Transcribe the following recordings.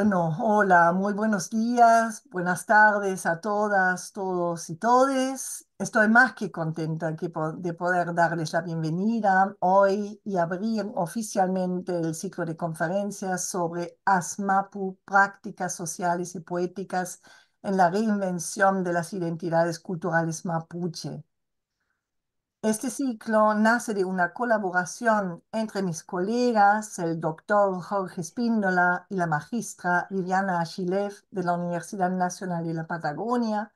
Bueno, hola, muy buenos días, buenas tardes a todas, todos y todes. Estoy más que contenta de poder darles la bienvenida hoy y abrir oficialmente el ciclo de conferencias sobre ASMAPU, prácticas sociales y poéticas en la reinvención de las identidades culturales mapuche. Este ciclo nace de una colaboración entre mis colegas, el doctor Jorge Spíndola y la magistra Viviana Ayilef de la Universidad Nacional de la Patagonia,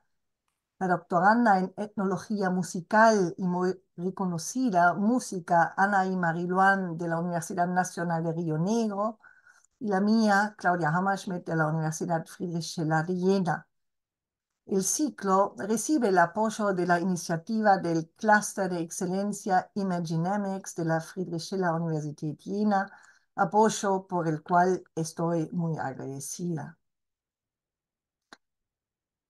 la doctoranda en etnología musical y muy reconocida música Ana y Mariluán de la Universidad Nacional de Río Negro, y la mía, Claudia Hammerschmidt de la Universidad Friedrich-Schiller-Universität Jena. El ciclo recibe el apoyo de la iniciativa del Clúster de Excelencia Imagedynamics de la Friedrich-Schiller-Universität Jena, apoyo por el cual estoy muy agradecida.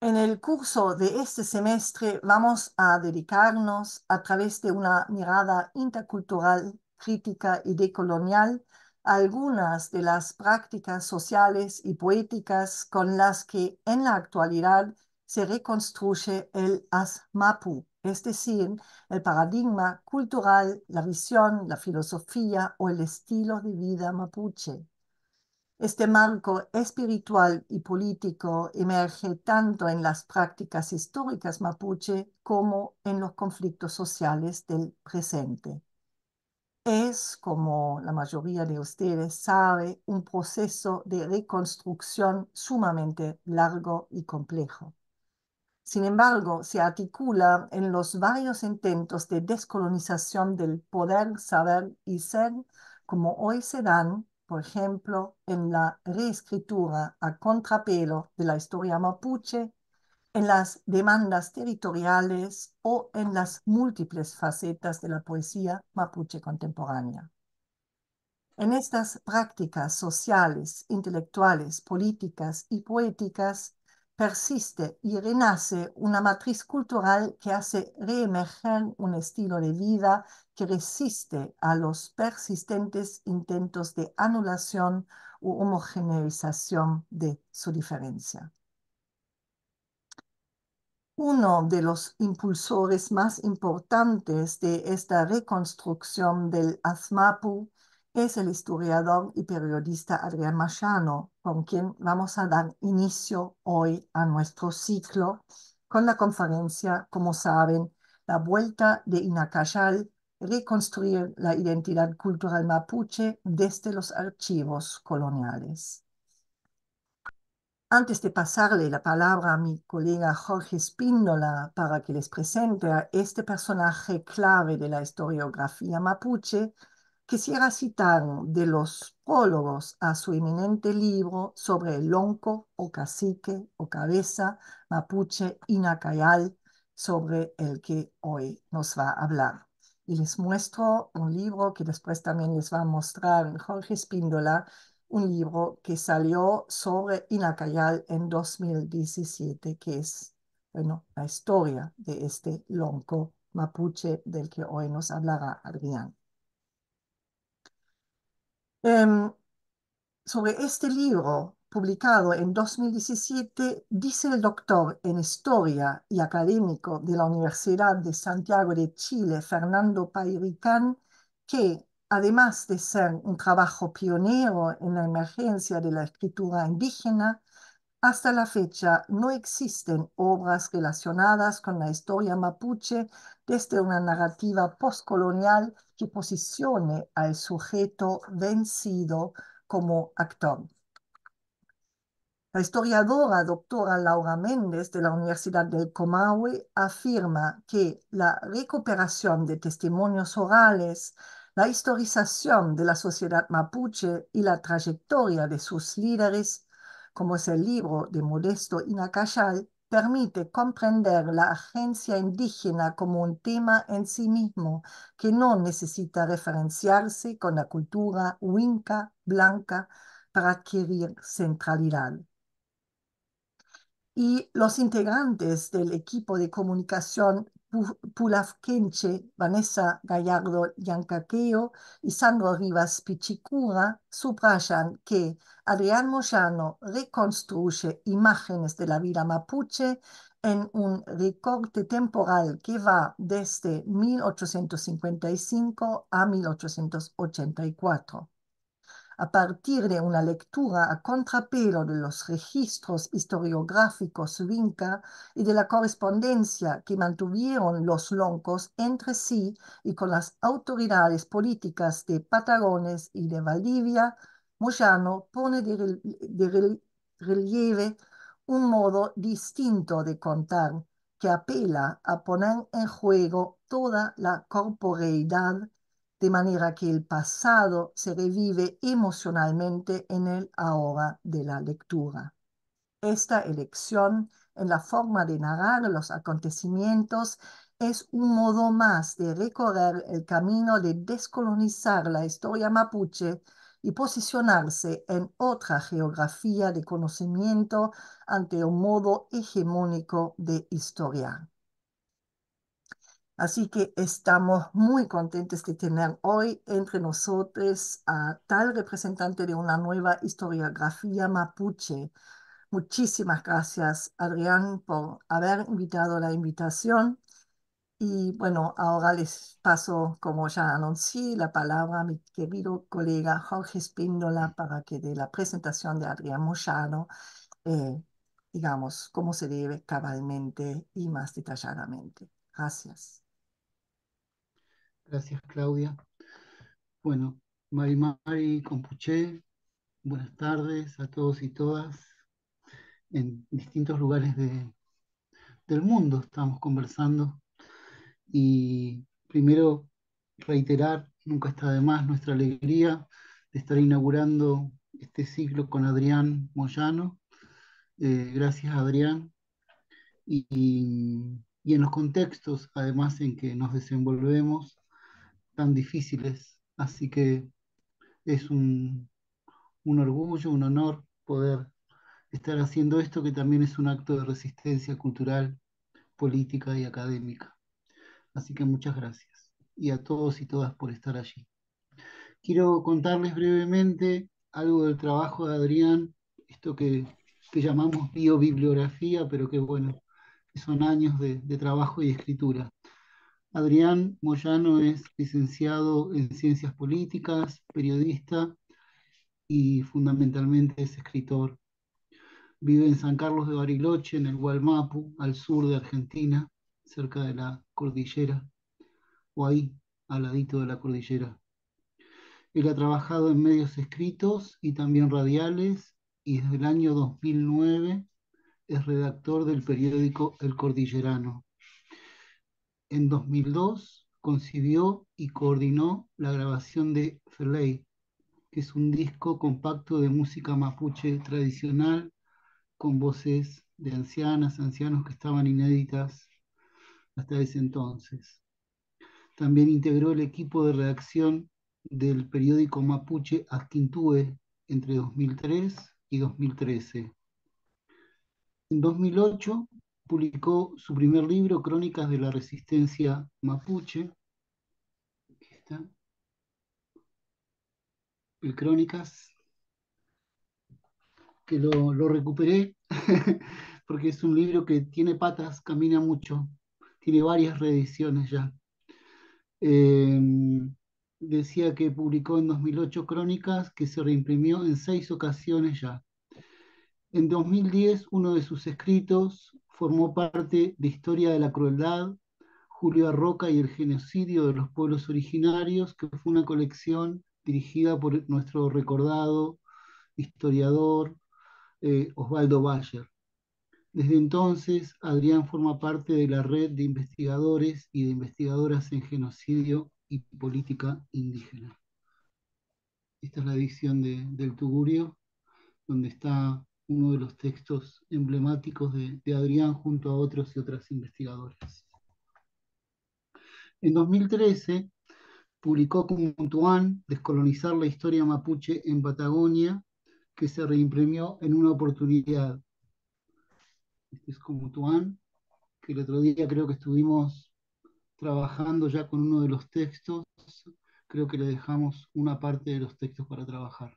En el curso de este semestre vamos a dedicarnos, a través de una mirada intercultural, crítica y decolonial, algunas de las prácticas sociales y poéticas con las que en la actualidad se reconstruye el ASMAPU, es decir, el paradigma cultural, la visión, la filosofía o el estilo de vida mapuche. Este marco espiritual y político emerge tanto en las prácticas históricas mapuche como en los conflictos sociales del presente. Es, como la mayoría de ustedes sabe, un proceso de reconstrucción sumamente largo y complejo. Sin embargo, se articula en los varios intentos de descolonización del poder, saber y ser, como hoy se dan, por ejemplo, en la reescritura a contrapelo de la historia mapuche, en las demandas territoriales o en las múltiples facetas de la poesía mapuche contemporánea. En estas prácticas sociales, intelectuales, políticas y poéticas, persiste y renace una matriz cultural que hace reemerger un estilo de vida que resiste a los persistentes intentos de anulación u homogeneización de su diferencia. Uno de los impulsores más importantes de esta reconstrucción del ASMAPU es el historiador y periodista Adrián Moyano, con quien vamos a dar inicio hoy a nuestro ciclo con la conferencia, como saben, La Vuelta de Inacayal, reconstruir la identidad cultural mapuche desde los archivos coloniales. Antes de pasarle la palabra a mi colega Jorge Spíndola para que les presente a este personaje clave de la historiografía mapuche, quisiera citar de los prólogos a su eminente libro sobre el lonco o cacique o cabeza mapuche Inacayal, sobre el que hoy nos va a hablar. Y les muestro un libro que después también les va a mostrar Jorge Spíndola, un libro que salió sobre Inacayal en 2017, que es, bueno, la historia de este lonco mapuche del que hoy nos hablará Adrián. Sobre este libro, publicado en 2017, dice el doctor en Historia y académico de la Universidad de Santiago de Chile, Fernando Payricán, que, además de ser un trabajo pionero en la emergencia de la escritura indígena, hasta la fecha no existen obras relacionadas con la historia mapuche desde una narrativa postcolonial que posicione al sujeto vencido como actor. La historiadora doctora Laura Méndez de la Universidad del Comahue afirma que la recuperación de testimonios orales, la historización de la sociedad mapuche y la trayectoria de sus líderes, como es el libro de Modesto Inacayal, permite comprender la agencia indígena como un tema en sí mismo que no necesita referenciarse con la cultura huinca blanca para adquirir centralidad. Y los integrantes del equipo de comunicación Pulafquenche, Vanessa Gallardo Yancaqueo y Sandro Rivas Pichicura subrayan que Adrián Moyano reconstruye imágenes de la vida mapuche en un recorte temporal que va desde 1855 a 1884. A partir de una lectura a contrapelo de los registros historiográficos Huinca y de la correspondencia que mantuvieron los loncos entre sí y con las autoridades políticas de Patagones y de Valdivia, Moyano pone de relieve un modo distinto de contar que apela a poner en juego toda la corporeidad, de manera que el pasado se revive emocionalmente en el ahora de la lectura. Esta elección en la forma de narrar los acontecimientos es un modo más de recorrer el camino de descolonizar la historia mapuche y posicionarse en otra geografía de conocimiento ante un modo hegemónico de historiar. Así que estamos muy contentos de tener hoy entre nosotros a tal representante de una nueva historiografía mapuche. Muchísimas gracias, Adrián, por haber invitado la invitación. Y bueno, ahora les paso, como ya anuncié, la palabra a mi querido colega Jorge Spíndola para que dé la presentación de Adrián Moyano, digamos, cómo se debe cabalmente y más detalladamente. Gracias. Gracias, Claudia. Bueno, Mari Compuché, buenas tardes a todos y todas. En distintos lugares del mundo estamos conversando. Y primero reiterar, nunca está de más, nuestra alegría de estar inaugurando este ciclo con Adrián Moyano. Gracias, Adrián. Y en los contextos, además, en que nos desenvolvemos, tan difíciles. Así que es un orgullo, un honor poder estar haciendo esto, que también es un acto de resistencia cultural, política y académica. Así que muchas gracias. Y a todos y todas por estar allí. Quiero contarles brevemente algo del trabajo de Adrián, esto que llamamos biobibliografía, pero que bueno, son años de trabajo y escritura. Adrián Moyano es licenciado en Ciencias Políticas, periodista y fundamentalmente es escritor. Vive en San Carlos de Bariloche, en el Wallmapu, al sur de Argentina, cerca de la cordillera, o ahí, al ladito de la cordillera. Él ha trabajado en medios escritos y también radiales, y desde el año 2009 es redactor del periódico El Cordillerano. En 2002 concibió y coordinó la grabación de Feley, que es un disco compacto de música mapuche tradicional con voces de ancianas, ancianos que estaban inéditas hasta ese entonces. También integró el equipo de redacción del periódico mapuche Askintúe entre 2003 y 2013. En 2008 publicó su primer libro, Crónicas de la Resistencia Mapuche. Aquí está. El Crónicas, que lo recuperé, porque es un libro que tiene patas, camina mucho, tiene varias reediciones ya. Decía que publicó en 2008 Crónicas, que se reimprimió en 6 ocasiones ya. En 2010, uno de sus escritos formó parte de Historia de la Crueldad, Julio Roca y el Genocidio de los Pueblos Originarios, que fue una colección dirigida por nuestro recordado historiador Osvaldo Bayer. Desde entonces, Adrián forma parte de la red de investigadores y de investigadoras en genocidio y política indígena. Esta es la edición del Tugurio, donde está uno de los textos emblemáticos de Adrián junto a otros y otras investigadoras. En 2013 publicó Cumuntuán, Descolonizar la historia mapuche en Patagonia, que se reimprimió en una oportunidad. Este es Cumuntuán, que el otro día creo que estuvimos trabajando ya con uno de los textos. Creo que le dejamos una parte de los textos para trabajar.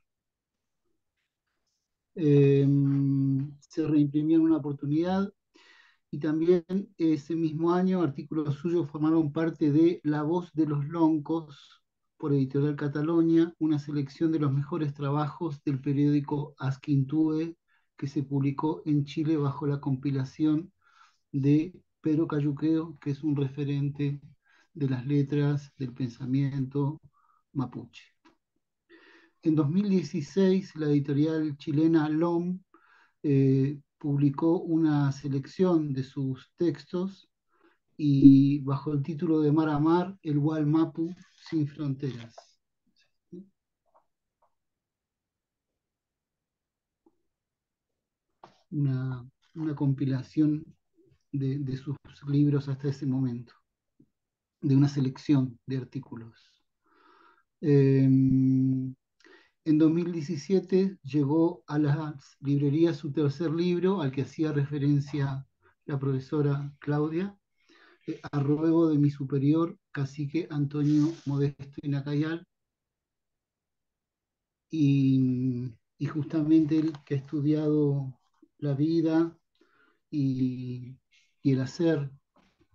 Se reimprimió en una oportunidad, y también ese mismo año artículos suyos formaron parte de La Voz de los Loncos, por Editorial Cataluña, una selección de los mejores trabajos del periódico Asquintue, que se publicó en Chile bajo la compilación de Pedro Cayuqueo, que es un referente de las letras, del pensamiento mapuche. En 2016, la editorial chilena LOM publicó una selección de sus textos, y bajo el título de Mar a Mar, el Wallmapu sin fronteras. Una compilación de sus libros hasta ese momento, de una selección de artículos. En 2017 llegó a las librerías su tercer libro, al que hacía referencia la profesora Claudia, A ruego de mi superior, cacique Antonio Modesto Inacayal, y justamente él, que ha estudiado la vida y el hacer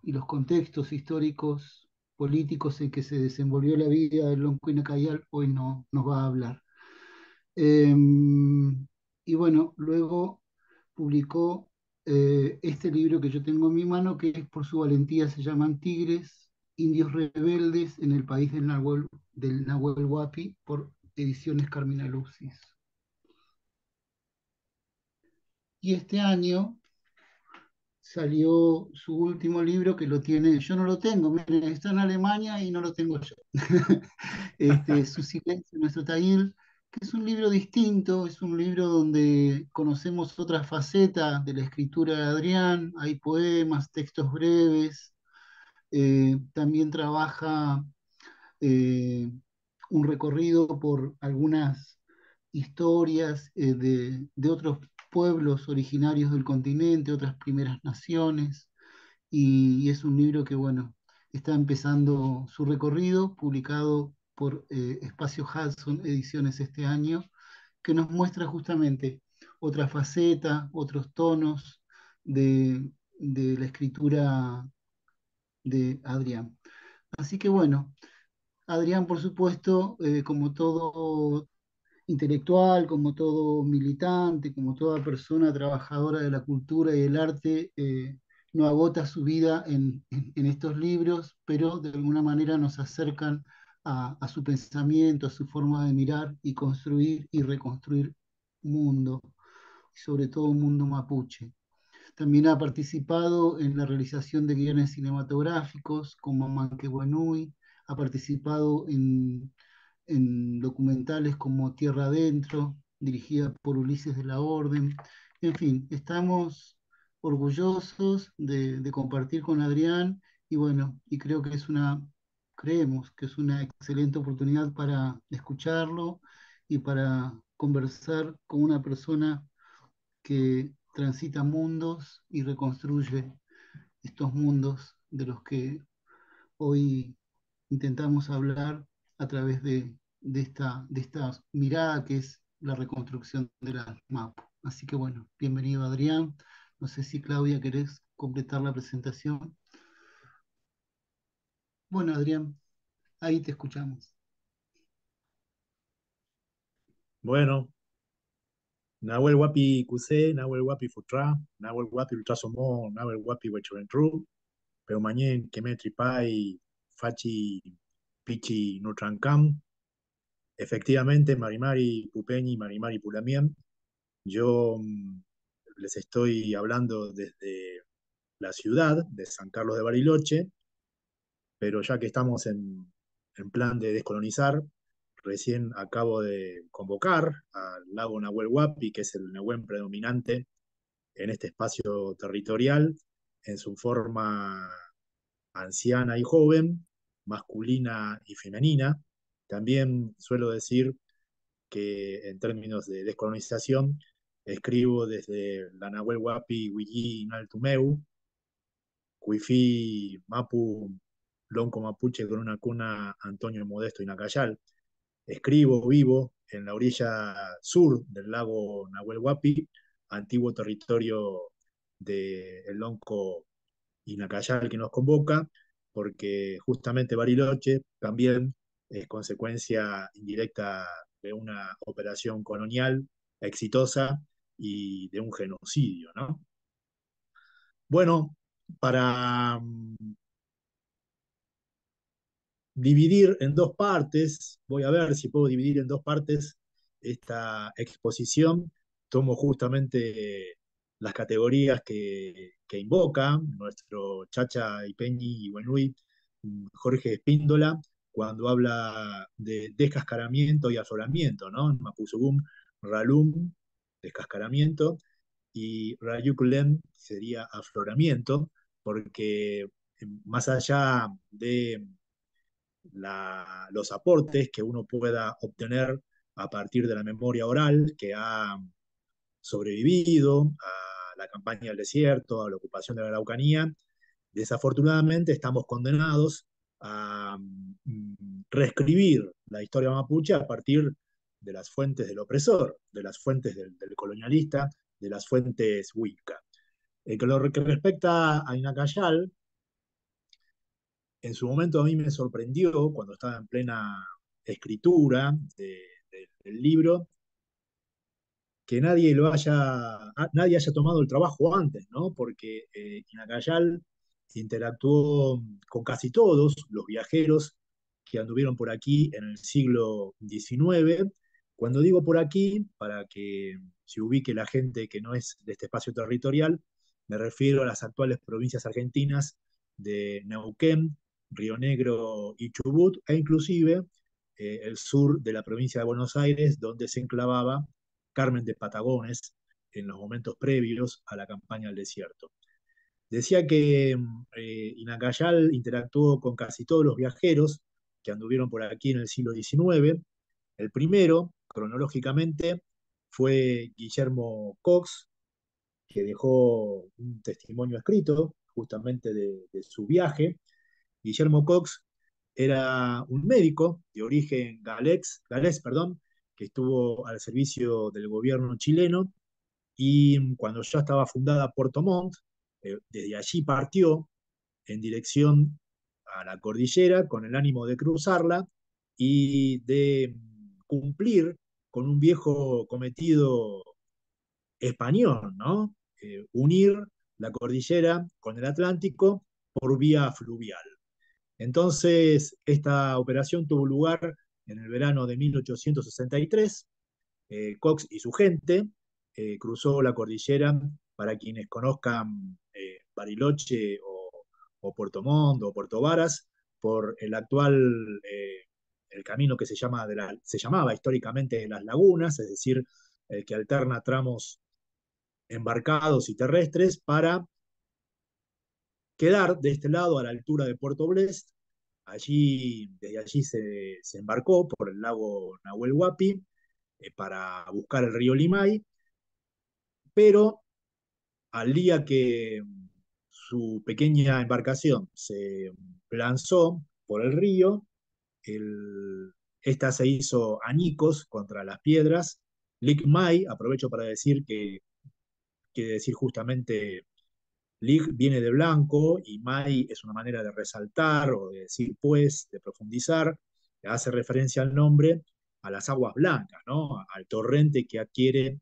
y los contextos históricos, políticos en que se desenvolvió la vida del lonco Inacayal, hoy nos va a hablar. Y bueno, luego publicó este libro que yo tengo en mi mano, que por su valentía se llaman Tigres, Indios Rebeldes en el País del Nahuel Huapi, por Ediciones Carmina Lucis. Y este año salió su último libro, que lo tiene, yo no lo tengo, miren, está en Alemania y no lo tengo yo. Su silencio, nuestro taller, que es un libro distinto, es un libro donde conocemos otras facetas de la escritura de Adrián. Hay poemas, textos breves, también trabaja un recorrido por algunas historias de otros pueblos originarios del continente, otras primeras naciones, y es un libro que, bueno, está empezando su recorrido, publicado por Espacio Hudson Ediciones este año, que nos muestra justamente otra faceta, otros tonos de la escritura de Adrián. Así que bueno, Adrián, por supuesto, como todo intelectual, como todo militante, como toda persona trabajadora de la cultura y el arte, no agota su vida en estos libros, pero de alguna manera nos acercan a su pensamiento, a su forma de mirar y construir y reconstruir mundo, sobre todo un mundo mapuche. También ha participado en la realización de guiones cinematográficos como Manquehuenui, ha participado en documentales como Tierra Adentro, dirigida por Ulises de la Orden. En fin, estamos orgullosos de compartir con Adrián, y bueno, y creo que es creemos que es una excelente oportunidad para escucharlo y para conversar con una persona que transita mundos y reconstruye estos mundos de los que hoy intentamos hablar a través de esta mirada que es la reconstrucción de la Mapu. Así que bueno, bienvenido Adrián. No sé si Claudia querés completar la presentación. Bueno, Adrián, ahí te escuchamos. Bueno, Nahuel Huapi Cusé, Nahuel Huapi Futra, Nahuel Huapi Ultrasomó, Nahuel Huapi Huechurentru, pero mañana que me tripai fachi pichi nutrancam. Efectivamente, Marimari Pupeñi, Marimari Pulamien. Yo les estoy hablando desde la ciudad de San Carlos de Bariloche, pero ya que estamos en plan de descolonizar, recién acabo de convocar al lago Nahuel Huapi, que es el Nehuen predominante en este espacio territorial, en su forma anciana y joven, masculina y femenina. También suelo decir que en términos de descolonización, escribo desde la Nahuel Huapi Huillí Naltumeu, Cuifí Mapu lonco mapuche con una cuna Antonio Modesto y Nacayal. Escribo, vivo, en la orilla sur del lago Nahuel Huapi, antiguo territorio del lonco y Nacayal que nos convoca, porque justamente Bariloche también es consecuencia indirecta de una operación colonial exitosa y de un genocidio, ¿no? Bueno, para dividir en dos partes, voy a ver si puedo dividir en dos partes esta exposición. Tomo justamente las categorías que invoca nuestro Chacha Ipeñi y Buenui, Jorge Spíndola, cuando habla de descascaramiento y afloramiento, ¿no? Mapuzugum, Ralum, descascaramiento, y Rayukulem sería afloramiento, porque más allá de los aportes que uno pueda obtener a partir de la memoria oral que ha sobrevivido a la campaña del desierto, a la ocupación de la Araucanía, desafortunadamente estamos condenados a reescribir la historia mapuche a partir de las fuentes del opresor, de las fuentes del colonialista, de las fuentes Wicca. En lo que respecta a Inacayal, en su momento a mí me sorprendió cuando estaba en plena escritura del libro que nadie haya tomado el trabajo antes, ¿no? Porque Inacayal interactuó con casi todos los viajeros que anduvieron por aquí en el siglo XIX. Cuando digo por aquí, para que se ubique la gente que no es de este espacio territorial, me refiero a las actuales provincias argentinas de Neuquén, Río Negro y Chubut, e inclusive el sur de la provincia de Buenos Aires, donde se enclavaba Carmen de Patagones en los momentos previos a la campaña del desierto. Decía que Inacayal interactuó con casi todos los viajeros que anduvieron por aquí en el siglo XIX. El primero, cronológicamente, fue Guillermo Cox, que dejó un testimonio escrito justamente de su viaje. Guillermo Cox era un médico de origen galés, que estuvo al servicio del gobierno chileno, y cuando ya estaba fundada Puerto Montt, desde allí partió en dirección a la cordillera con el ánimo de cruzarla y de cumplir con un viejo cometido español, ¿no? Unir la cordillera con el Atlántico por vía fluvial. Entonces, esta operación tuvo lugar en el verano de 1863. Cox y su gente cruzó la cordillera. Para quienes conozcan Bariloche o Puerto Montt o Puerto Varas, por el actual el camino que se llamaba históricamente de las lagunas, es decir, el que alterna tramos embarcados y terrestres para quedar de este lado a la altura de Puerto Blest. Desde allí se embarcó por el lago Nahuel Huapi para buscar el río Limay, pero al día que su pequeña embarcación se lanzó por el río, esta se hizo añicos contra las piedras. Limay, aprovecho para decir que quiere decir justamente Lig viene de blanco y May es una manera de resaltar o de decir pues, de profundizar, hace referencia al nombre, a las aguas blancas, ¿no? Al torrente que adquiere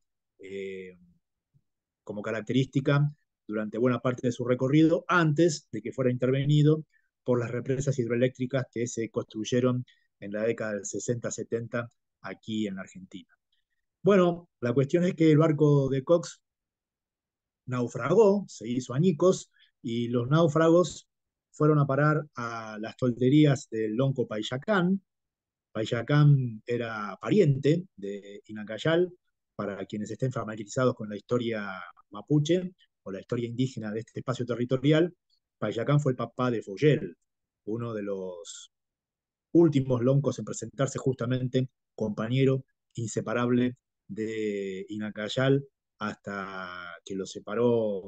como característica durante buena parte de su recorrido, antes de que fuera intervenido por las represas hidroeléctricas que se construyeron en la década del 60-70 aquí en la Argentina. Bueno, la cuestión es que el barco de Cox naufragó, se hizo añicos, y los náufragos fueron a parar a las tolderías del lonco Payacán. Payacán era pariente de Inacayal, para quienes estén familiarizados con la historia mapuche o la historia indígena de este espacio territorial. Payacán fue el papá de Foyel, uno de los últimos loncos en presentarse, justamente compañero inseparable de Inacayal, hasta que los separó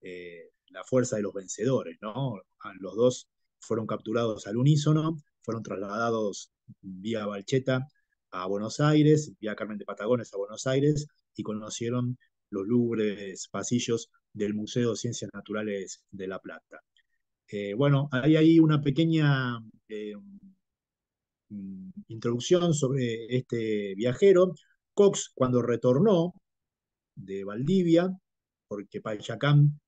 la fuerza de los vencedores, ¿no? Los dos fueron capturados al unísono, fueron trasladados vía Valcheta a Buenos Aires, vía Carmen de Patagones a Buenos Aires, y conocieron los lúgubres pasillos del Museo de Ciencias Naturales de La Plata. Bueno, hay ahí una pequeña introducción sobre este viajero. Cox, cuando retornó de Valdivia, porque Payacán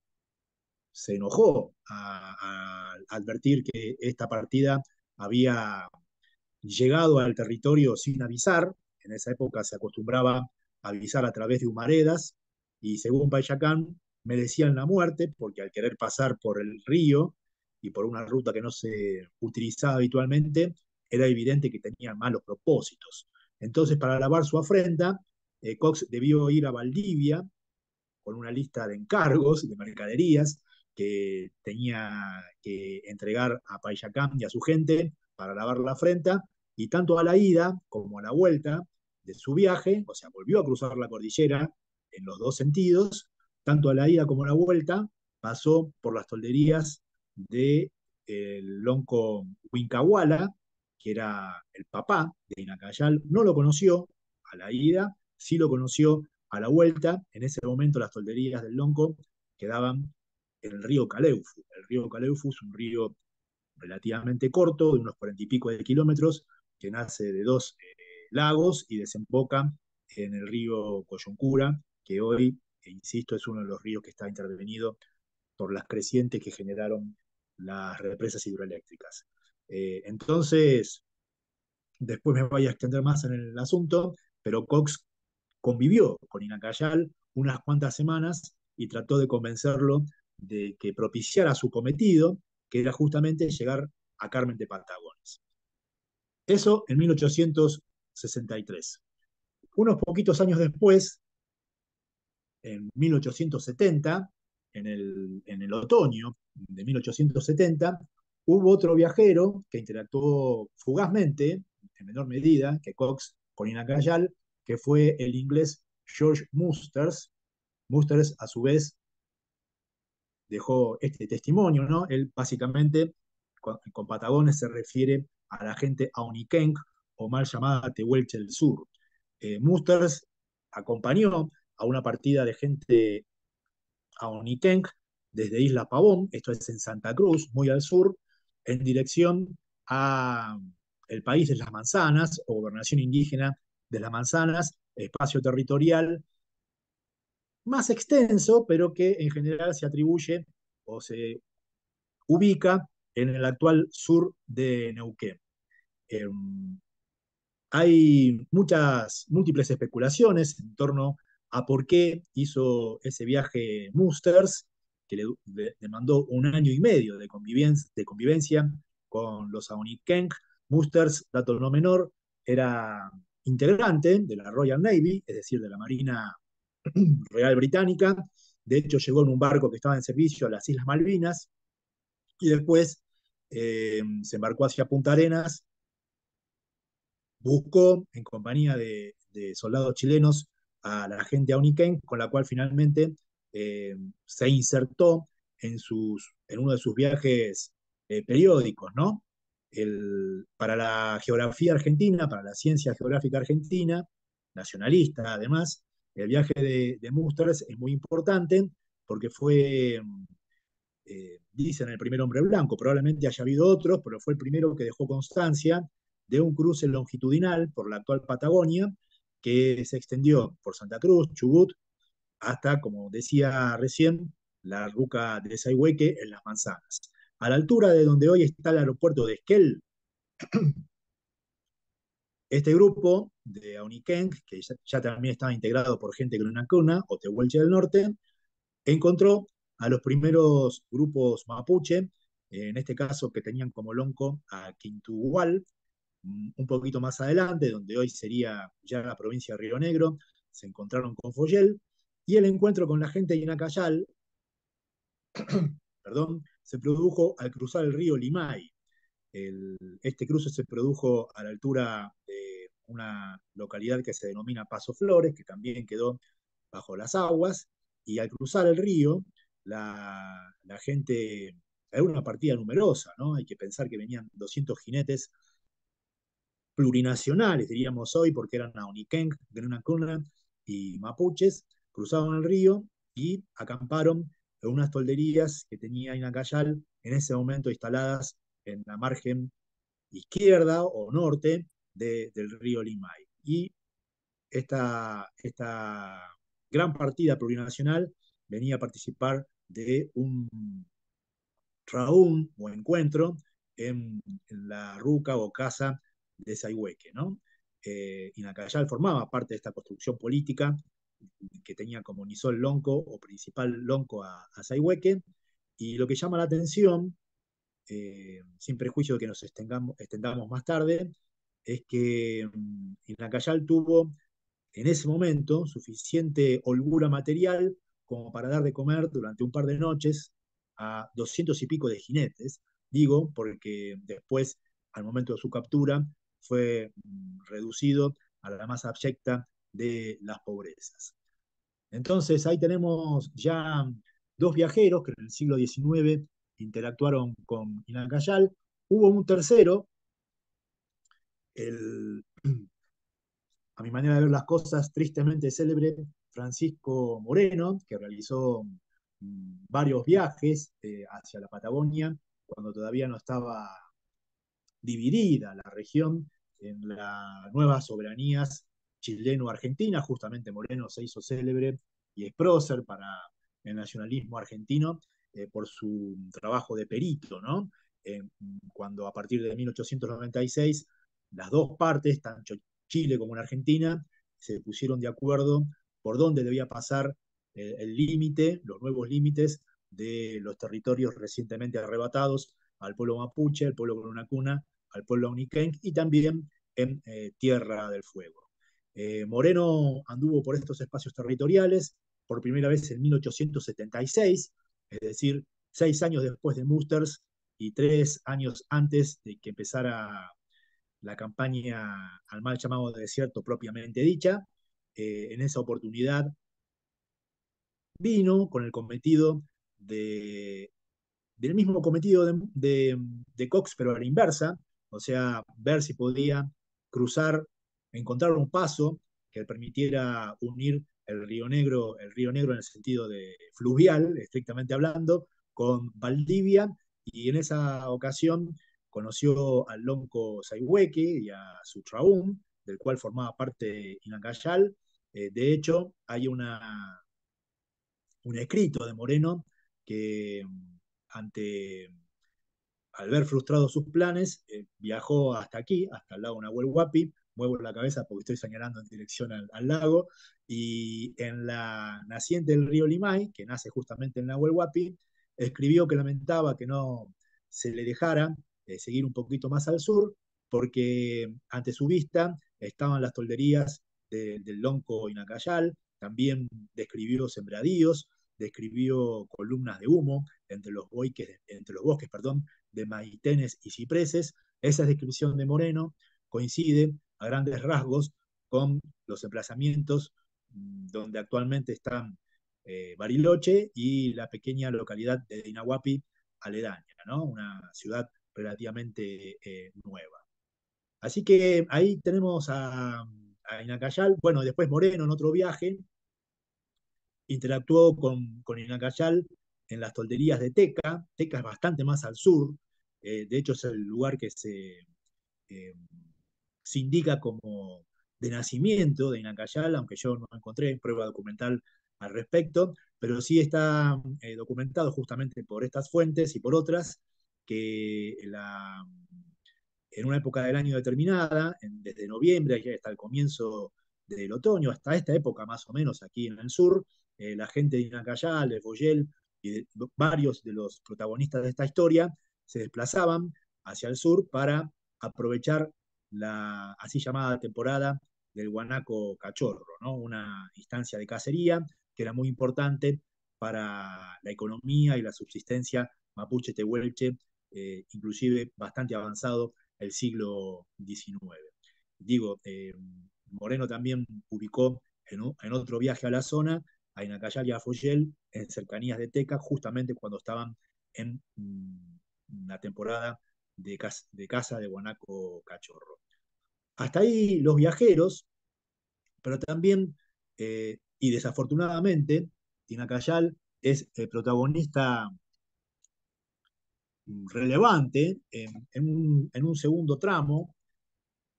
se enojó al advertir que esta partida había llegado al territorio sin avisar, en esa época se acostumbraba a avisar a través de humaredas, y según Payacán merecían la muerte, porque al querer pasar por el río y por una ruta que no se utilizaba habitualmente, era evidente que tenían malos propósitos. Entonces, para lavar su afrenta, Cox debió ir a Valdivia con una lista de encargos, de mercaderías, que tenía que entregar a Payacán y a su gente para lavar la afrenta, y tanto a la ida como a la vuelta de su viaje, o sea, volvió a cruzar la cordillera en los dos sentidos, tanto a la ida como a la vuelta, pasó por las tolderías del lonco Huincahuala, que era el papá de Inacayal. No lo conoció a la ida, sí lo conoció a la vuelta. En ese momento las tolderías del lonco quedaban en el río Caleufu. El río Caleufu es un río relativamente corto, de unos 40 y pico de kilómetros, que nace de dos lagos y desemboca en el río Coyuncura, que hoy, insisto, es uno de los ríos que está intervenido por las crecientes que generaron las represas hidroeléctricas. Entonces, después me voy a extender más en el asunto, pero Cox convivió con Inacayal unas cuantas semanas y trató de convencerlo de que propiciara su cometido, que era justamente llegar a Carmen de Patagones. Eso en 1863. Unos poquitos años después, en 1870, en el otoño de 1870, hubo otro viajero que interactuó fugazmente, en menor medida, que Cox con Inacayal, que fue el inglés George Musters. Musters, a su vez, dejó este testimonio, ¿no? Él básicamente con Patagones se refiere a la gente Aonikenk, o mal llamada Tehuelche del Sur. Musters acompañó a una partida de gente Aonikenk desde Isla Pavón, esto es en Santa Cruz, muy al sur, en dirección a el país de las manzanas, o gobernación indígena de las manzanas, espacio territorial más extenso, pero que en general se atribuye o se ubica en el actual sur de Neuquén. Hay múltiples especulaciones en torno a por qué hizo ese viaje Musters, que le demandó un año y medio de convivencia con los Aonikenk. Musters, dato no menor, era integrante de la Royal Navy, es decir, de la Marina Real Británica. De hecho, llegó en un barco que estaba en servicio a las Islas Malvinas, y después se embarcó hacia Punta Arenas, buscó en compañía de soldados chilenos a la gente Aonikenk, con la cual finalmente se insertó en uno de sus viajes periódicos, ¿no? Para la geografía argentina, para la ciencia geográfica argentina, nacionalista además, el viaje de Musters es muy importante porque fue, dicen, el primer hombre blanco. Probablemente haya habido otros, pero fue el primero que dejó constancia de un cruce longitudinal por la actual Patagonia, que se extendió por Santa Cruz, Chubut, hasta, como decía recién, la ruca de Saihueque en las manzanas. A la altura de donde hoy está el aeropuerto de Esquel, este grupo de Aonikenk, que ya también estaba integrado por gente Gününa Küna o Tehuelche del Norte, encontró a los primeros grupos mapuche, en este caso que tenían como lonco a Quintuhual. Un poquito más adelante, donde hoy sería ya la provincia de Río Negro, se encontraron con Foyel, y el encuentro con la gente de Inacayal perdón, se produjo al cruzar el río Limay. Este cruce se produjo a la altura de una localidad que se denomina Paso Flores, que también quedó bajo las aguas, y al cruzar el río, la gente era una partida numerosa, ¿no? Hay que pensar que venían 200 jinetes plurinacionales, diríamos hoy, porque eran Aonikenk, Gününa Küna y mapuches, cruzaron el río y acamparon en unas tolderías que tenía Inacayal en ese momento instaladas en la margen izquierda o norte del río Limay. Y esta gran partida plurinacional venía a participar de un raúm o encuentro en la ruca o casa de Saihueque, ¿no? Inacayal formaba parte de esta construcción política que tenía como nisol lonco o principal lonco a Saihueque, y lo que llama la atención, sin prejuicio de que nos extendamos más tarde, es que Inacayal tuvo en ese momento suficiente holgura material como para dar de comer durante un par de noches a 200 y pico de jinetes, digo, porque después, al momento de su captura, fue reducido a la más abyecta de las pobrezas. Entonces ahí tenemos ya dos viajeros que en el siglo XIX interactuaron con Inacayal. Hubo un tercero, a mi manera de ver las cosas, tristemente célebre Francisco Moreno, que realizó varios viajes hacia la Patagonia, cuando todavía no estaba dividida la región en las nuevas soberanías chileno-argentina. Justamente Moreno se hizo célebre y es prócer para el nacionalismo argentino por su trabajo de perito, ¿no? Cuando a partir de 1896 las dos partes, tanto Chile como la Argentina, se pusieron de acuerdo por dónde debía pasar el límite, los nuevos límites de los territorios recientemente arrebatados al pueblo mapuche, al pueblo Gününa Küna, al pueblo Aonikenk y también en Tierra del Fuego. Moreno anduvo por estos espacios territoriales por primera vez en 1876, es decir, 6 años después de Musters y 3 años antes de que empezara la campaña al mal llamado desierto propiamente dicha. En esa oportunidad vino con el cometido del mismo cometido de Cox, pero a la inversa, o sea, ver si podía cruzar, encontrar un paso que permitiera unir el Río Negro en el sentido de fluvial, estrictamente hablando, con Valdivia, y en esa ocasión conoció al lonco Saihueque y a su raúm, del cual formaba parte Inacayal. De hecho, hay un escrito de Moreno que al ver frustrados sus planes, viajó hasta aquí, hasta el lago Nahuel Huapi, muevo la cabeza porque estoy señalando en dirección al lago, y en la naciente del río Limay, que nace justamente en Nahuel Huapi, escribió que lamentaba que no se le dejara seguir un poquito más al sur, porque ante su vista estaban las tolderías del lonco Inacayal. También describió sembradíos, describió columnas de humo entre los bosques, de maitenes y cipreses. Esa descripción de Moreno coincide a grandes rasgos con los emplazamientos donde actualmente están Bariloche y la pequeña localidad de Dinahuapi aledaña, ¿no? Una ciudad relativamente nueva. Así que ahí tenemos a Inacayal. Bueno, después Moreno, en otro viaje, interactuó con Inacayal en las tolderías de Teca. Teca es bastante más al sur, de hecho es el lugar que se indica como de nacimiento de Inacayal, aunque yo no encontré prueba documental al respecto, pero sí está documentado justamente por estas fuentes y por otras, que en una época del año determinada, desde noviembre hasta el comienzo del otoño, hasta esta época más o menos aquí en el sur, la gente de Inacayal, de Foyel y varios de los protagonistas de esta historia se desplazaban hacia el sur para aprovechar la así llamada temporada del guanaco cachorro, ¿no? Una instancia de cacería que era muy importante para la economía y la subsistencia mapuche tehuelche, inclusive bastante avanzado el siglo XIX. Digo, Moreno también ubicó en otro viaje a la zona, a Inacayal y a Foyel, en cercanías de Teca, justamente cuando estaban en la temporada de caza de guanaco cachorro. Hasta ahí los viajeros, pero también, y desafortunadamente, Tinacayal es el protagonista relevante en un segundo tramo,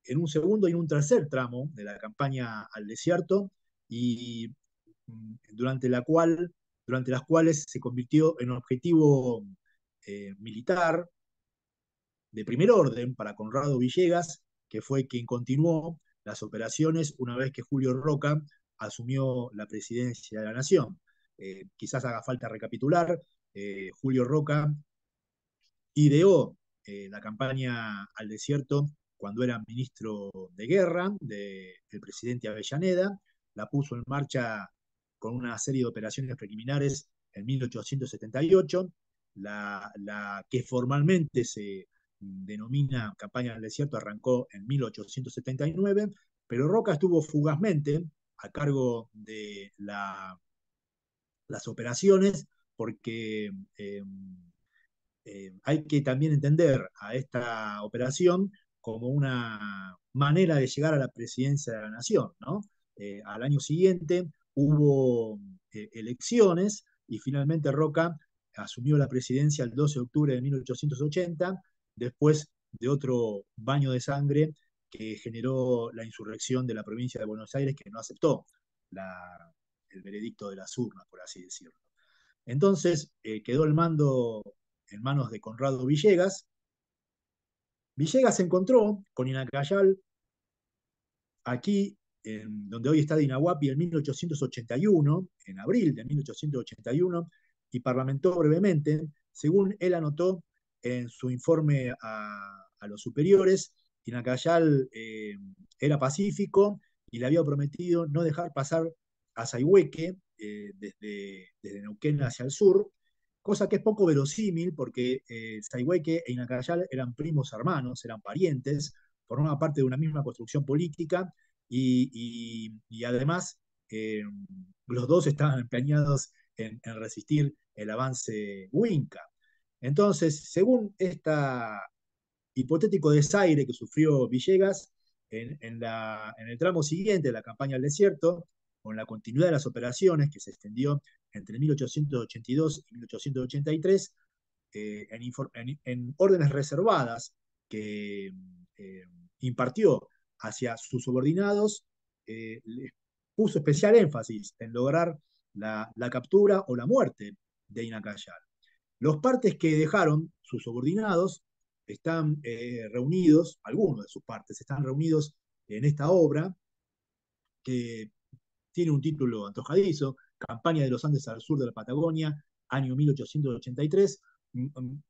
en un segundo y un tercer tramo de la campaña al desierto, y durante las cuales se convirtió en objetivo militar de primer orden para Conrado Villegas, que fue quien continuó las operaciones una vez que Julio Roca asumió la presidencia de la Nación. Quizás haga falta recapitular, Julio Roca ideó la campaña al desierto cuando era ministro de Guerra del presidente Avellaneda, la puso en marcha con una serie de operaciones preliminares en 1878, la que formalmente se denomina campaña del desierto arrancó en 1879, pero Roca estuvo fugazmente a cargo de las operaciones, porque hay que también entender a esta operación como una manera de llegar a la presidencia de la Nación, ¿no? Al año siguiente hubo elecciones y finalmente Roca asumió la presidencia el 12 de octubre de 1880, después de otro baño de sangre que generó la insurrección de la provincia de Buenos Aires, que no aceptó el veredicto de las urnas, por así decirlo. Entonces quedó el mando en manos de Conrado Villegas. Villegas se encontró con Tinacayal aquí, donde hoy está Dinahuapi, en 1881, en abril de 1881, y parlamentó brevemente, según él anotó en su informe a los superiores. Tinacayal era pacífico y le había prometido no dejar pasar a Saihueque desde Neuquén hacia el sur, cosa que es poco verosímil porque Saihueque e Tinacayal eran primos hermanos, eran parientes, formaban parte de una misma construcción política y además los dos estaban empeñados en resistir el avance huinca. Entonces, según este hipotético desaire que sufrió Villegas en el tramo siguiente de la campaña al desierto, con la continuidad de las operaciones que se extendió entre 1882 y 1883, en órdenes reservadas que impartió hacia sus subordinados, puso especial énfasis en lograr la captura o la muerte de Tinacayal. Los partes que dejaron sus subordinados están reunidos, algunos de sus partes están reunidos en esta obra, que tiene un título antojadizo, Campaña de los Andes al sur de la Patagonia, año 1883.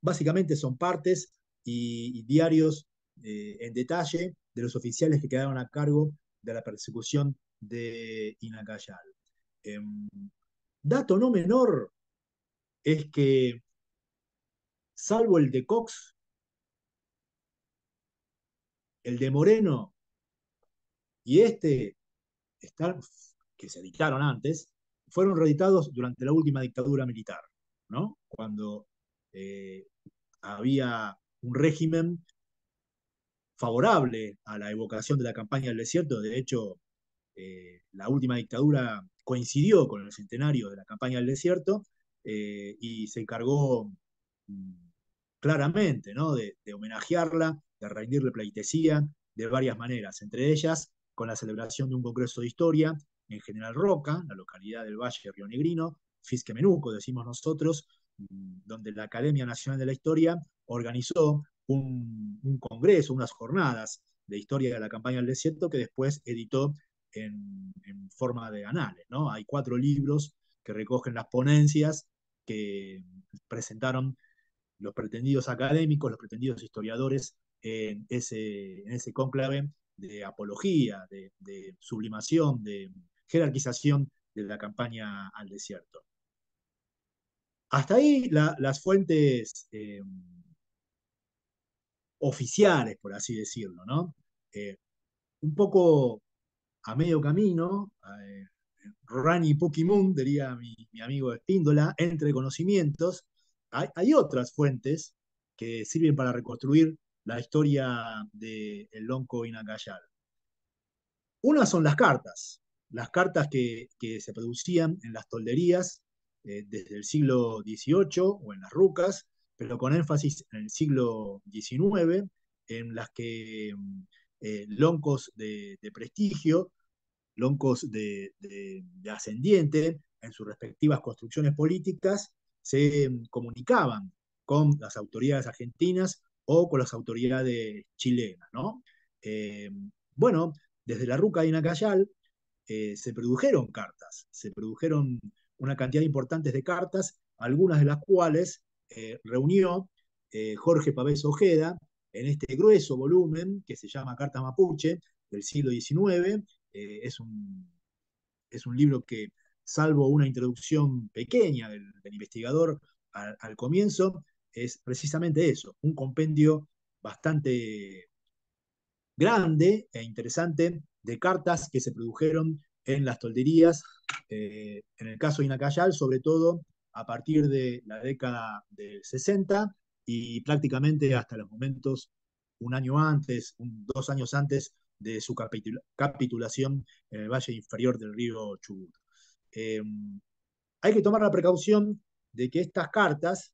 Básicamente son partes y diarios en detalle de los oficiales que quedaron a cargo de la persecución de Tinacayal. Dato no menor es que, salvo el de Cox, el de Moreno y que se dictaron antes, fueron reeditados durante la última dictadura militar, ¿no? Cuando había un régimen favorable a la evocación de la campaña del desierto. De hecho, la última dictadura coincidió con el centenario de la campaña del desierto, y se encargó claramente, ¿no?, de homenajearla, de rendirle pleitesía de varias maneras, entre ellas con la celebración de un congreso de historia en General Roca, la localidad del Valle Rionegrino, Fisquemenuco decimos nosotros, donde la Academia Nacional de la Historia organizó un congreso, unas jornadas de historia de la campaña del desierto que después editó en forma de anales, ¿no? Hay 4 libros que recogen las ponencias que presentaron los pretendidos académicos, los pretendidos historiadores en ese cónclave de apología, de sublimación, de jerarquización de la campaña al desierto. Hasta ahí las fuentes oficiales, por así decirlo, ¿no? Un poco a medio camino, Rani Pukimun, diría mi amigo Spíndola, entre conocimientos, hay otras fuentes que sirven para reconstruir la historia del lonco Inacayal. Una son las cartas que se producían en las tolderías desde el siglo XVIII o en las rucas, pero con énfasis en el siglo XIX, en las que loncos de prestigio, loncos de ascendiente, en sus respectivas construcciones políticas, se comunicaban con las autoridades argentinas o con las autoridades chilenas, ¿no? Bueno, desde la ruca de Inacayal se produjeron cartas, se produjeron una cantidad importante de cartas, algunas de las cuales reunió Jorge Pavés Ojeda en este grueso volumen que se llama Cartas Mapuche, del siglo XIX. Es un libro que, salvo una introducción pequeña del investigador al comienzo, es precisamente eso, un compendio bastante grande e interesante de cartas que se produjeron en las tolderías, en el caso de Inacayal, sobre todo a partir de la década del 60 y prácticamente hasta los momentos, un año antes, 2 años antes de su capitulación en el valle inferior del río Chubut. Hay que tomar la precaución de que estas cartas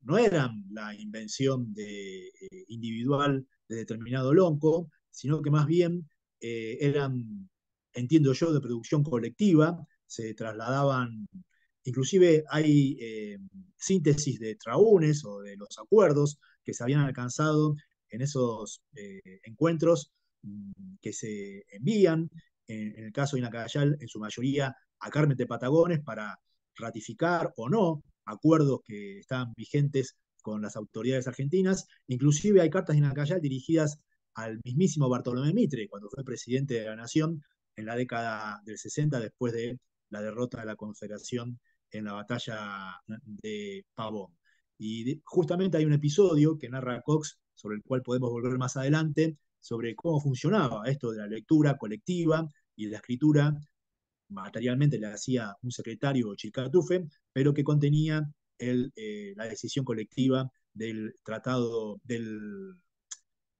no eran la invención individual de determinado lonco, sino que más bien eran, entiendo yo, de producción colectiva, se trasladaban, inclusive hay síntesis de traúnes o de los acuerdos que se habían alcanzado en esos encuentros que se envían, en el caso de Inacayal, en su mayoría a Carmen de Patagones, para ratificar o no acuerdos que estaban vigentes con las autoridades argentinas. Inclusive hay cartas de Inacayal dirigidas al mismísimo Bartolomé Mitre, cuando fue presidente de la Nación en la década del 60, después de la derrota de la Confederación en la batalla de Pavón. Y justamente hay un episodio que narra Cox, sobre el cual podemos volver más adelante, sobre cómo funcionaba esto de la lectura colectiva y la escritura. Materialmente la hacía un secretario Chicatufe, pero que contenía la decisión colectiva del tratado de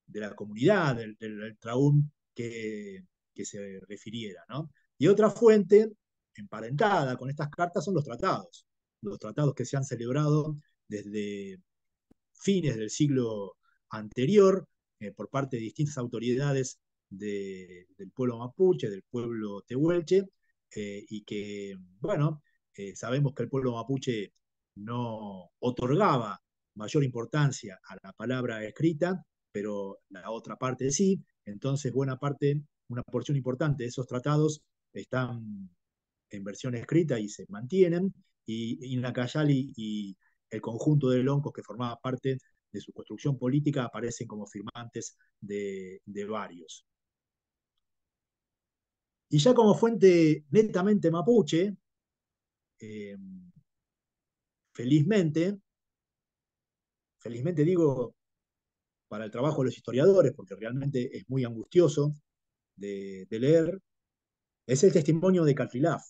la comunidad, del traún que se refiriera, ¿no? Y otra fuente emparentada con estas cartas son los tratados que se han celebrado desde fines del siglo anterior por parte de distintas autoridades del pueblo mapuche, del pueblo tehuelche, y que, bueno, sabemos que el pueblo mapuche no otorgaba mayor importancia a la palabra escrita, pero la otra parte sí. Entonces buena parte, una porción importante de esos tratados están en versión escrita y se mantienen, y Inacayal y el conjunto de loncos que formaba parte de su construcción política aparecen como firmantes de varios. Y ya como fuente netamente mapuche, felizmente digo para el trabajo de los historiadores, porque realmente es muy angustioso de leer, es el testimonio de Catrilaf.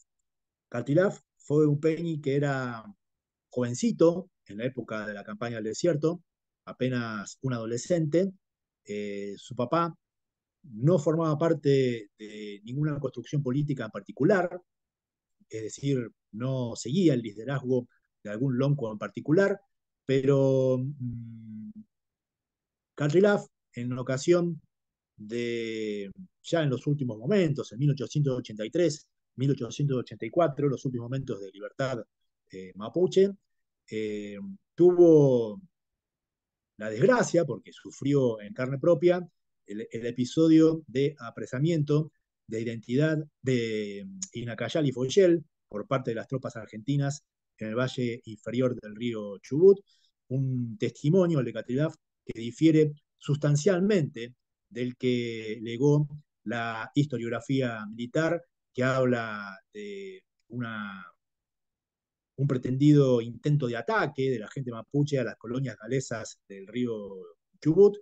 Catrilaf fue un peñi que era jovencito en la época de la campaña del desierto, apenas un adolescente. Su papá no formaba parte de ninguna construcción política en particular, es decir, no seguía el liderazgo de algún lonco en particular, pero Catrilaf, en ocasión de, ya en los últimos momentos, en 1883, 1884, los últimos momentos de libertad mapuche, tuvo la desgracia, porque sufrió en carne propia, el episodio de apresamiento de identidad de Inacayal y Foyel por parte de las tropas argentinas en el valle inferior del río Chubut, un testimonio, el de Catrilaf, que difiere sustancialmente del que legó la historiografía militar, que habla de un pretendido intento de ataque de la gente mapuche a las colonias galesas del río Chubut,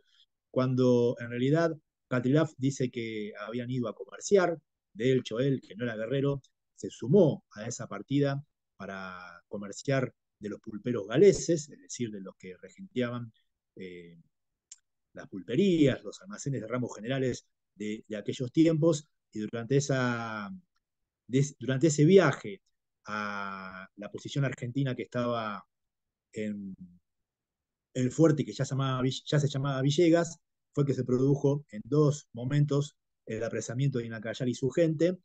cuando en realidad Catrilaf dice que habían ido a comerciar. De hecho, él, que no era guerrero, se sumó a esa partida para comerciar de los pulperos galeses, es decir, de los que regenteaban las pulperías, los almacenes de ramos generales de aquellos tiempos, y durante ese viaje a la posición argentina que estaba en el fuerte, que ya se llamaba Villegas, fue que se produjo en dos momentos el apresamiento de Inacayar y su gente.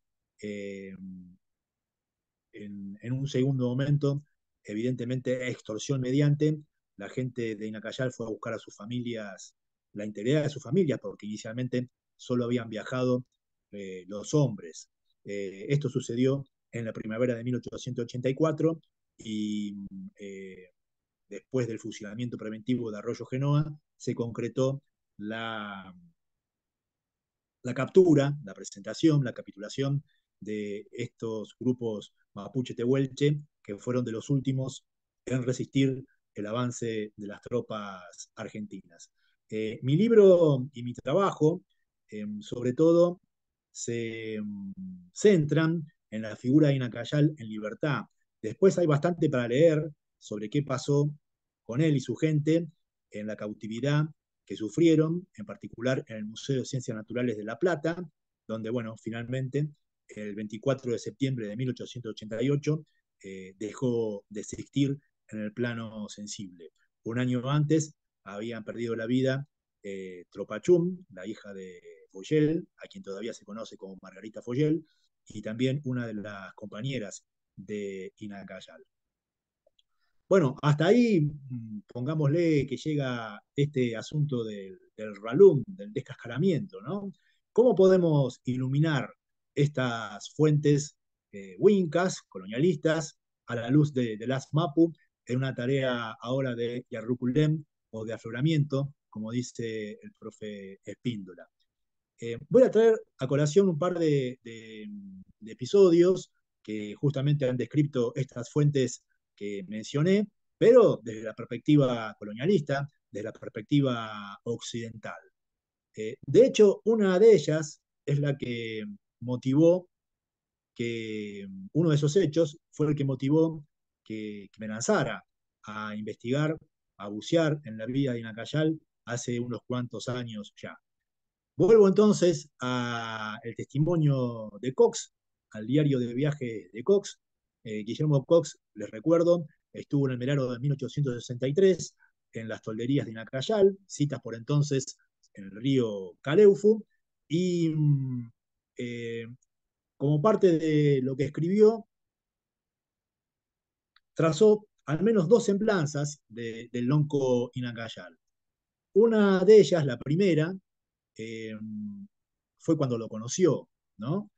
En un segundo momento, evidentemente, extorsión mediante. La gente de Inacayar fue a buscar a sus familias, la integridad de sus familias, porque inicialmente solo habían viajado los hombres. Esto sucedió en la primavera de 1884 y después del fusilamiento preventivo de Arroyo Genoa se concretó la captura, la presentación, la capitulación de estos grupos mapuche-tehuelche, que fueron de los últimos en resistir el avance de las tropas argentinas. Mi libro y mi trabajo, sobre todo, se centran en la figura de Inacayal en libertad. Después hay bastante para leer sobre qué pasó con él y su gente en la cautividad que sufrieron, en particular en el Museo de Ciencias Naturales de La Plata, donde, bueno, finalmente, el 24 de septiembre de 1888, dejó de existir en el plano sensible. Un año antes habían perdido la vida Tropachum, la hija de Foyel, a quien todavía se conoce como Margarita Foyel, y también una de las compañeras de Inacayal. Bueno, hasta ahí, pongámosle que llega este asunto del ralum, del descascaramiento, ¿no? ¿Cómo podemos iluminar estas fuentes huincas, colonialistas, a la luz de las Mapu, en una tarea ahora de Yarruculem o de afloramiento, como dice el profe Spíndola? Voy a traer a colación un par de episodios que justamente han descrito estas fuentes que mencioné, pero desde la perspectiva colonialista, desde la perspectiva occidental. De hecho, una de ellas es la que motivó que, uno de esos hechos fue el que motivó que me lanzara a investigar, a bucear en la vida de Inacayal hace unos cuantos años ya. Vuelvo entonces al testimonio de Cox, al diario de viaje de Cox. Guillermo Cox, les recuerdo, estuvo en el verano de 1863 en las tolderías de Inacayal, citas por entonces en el río Caleufu, y como parte de lo que escribió, trazó al menos dos semblanzas del lonco Inacayal. Una de ellas, la primera, fue cuando lo conoció, ¿no?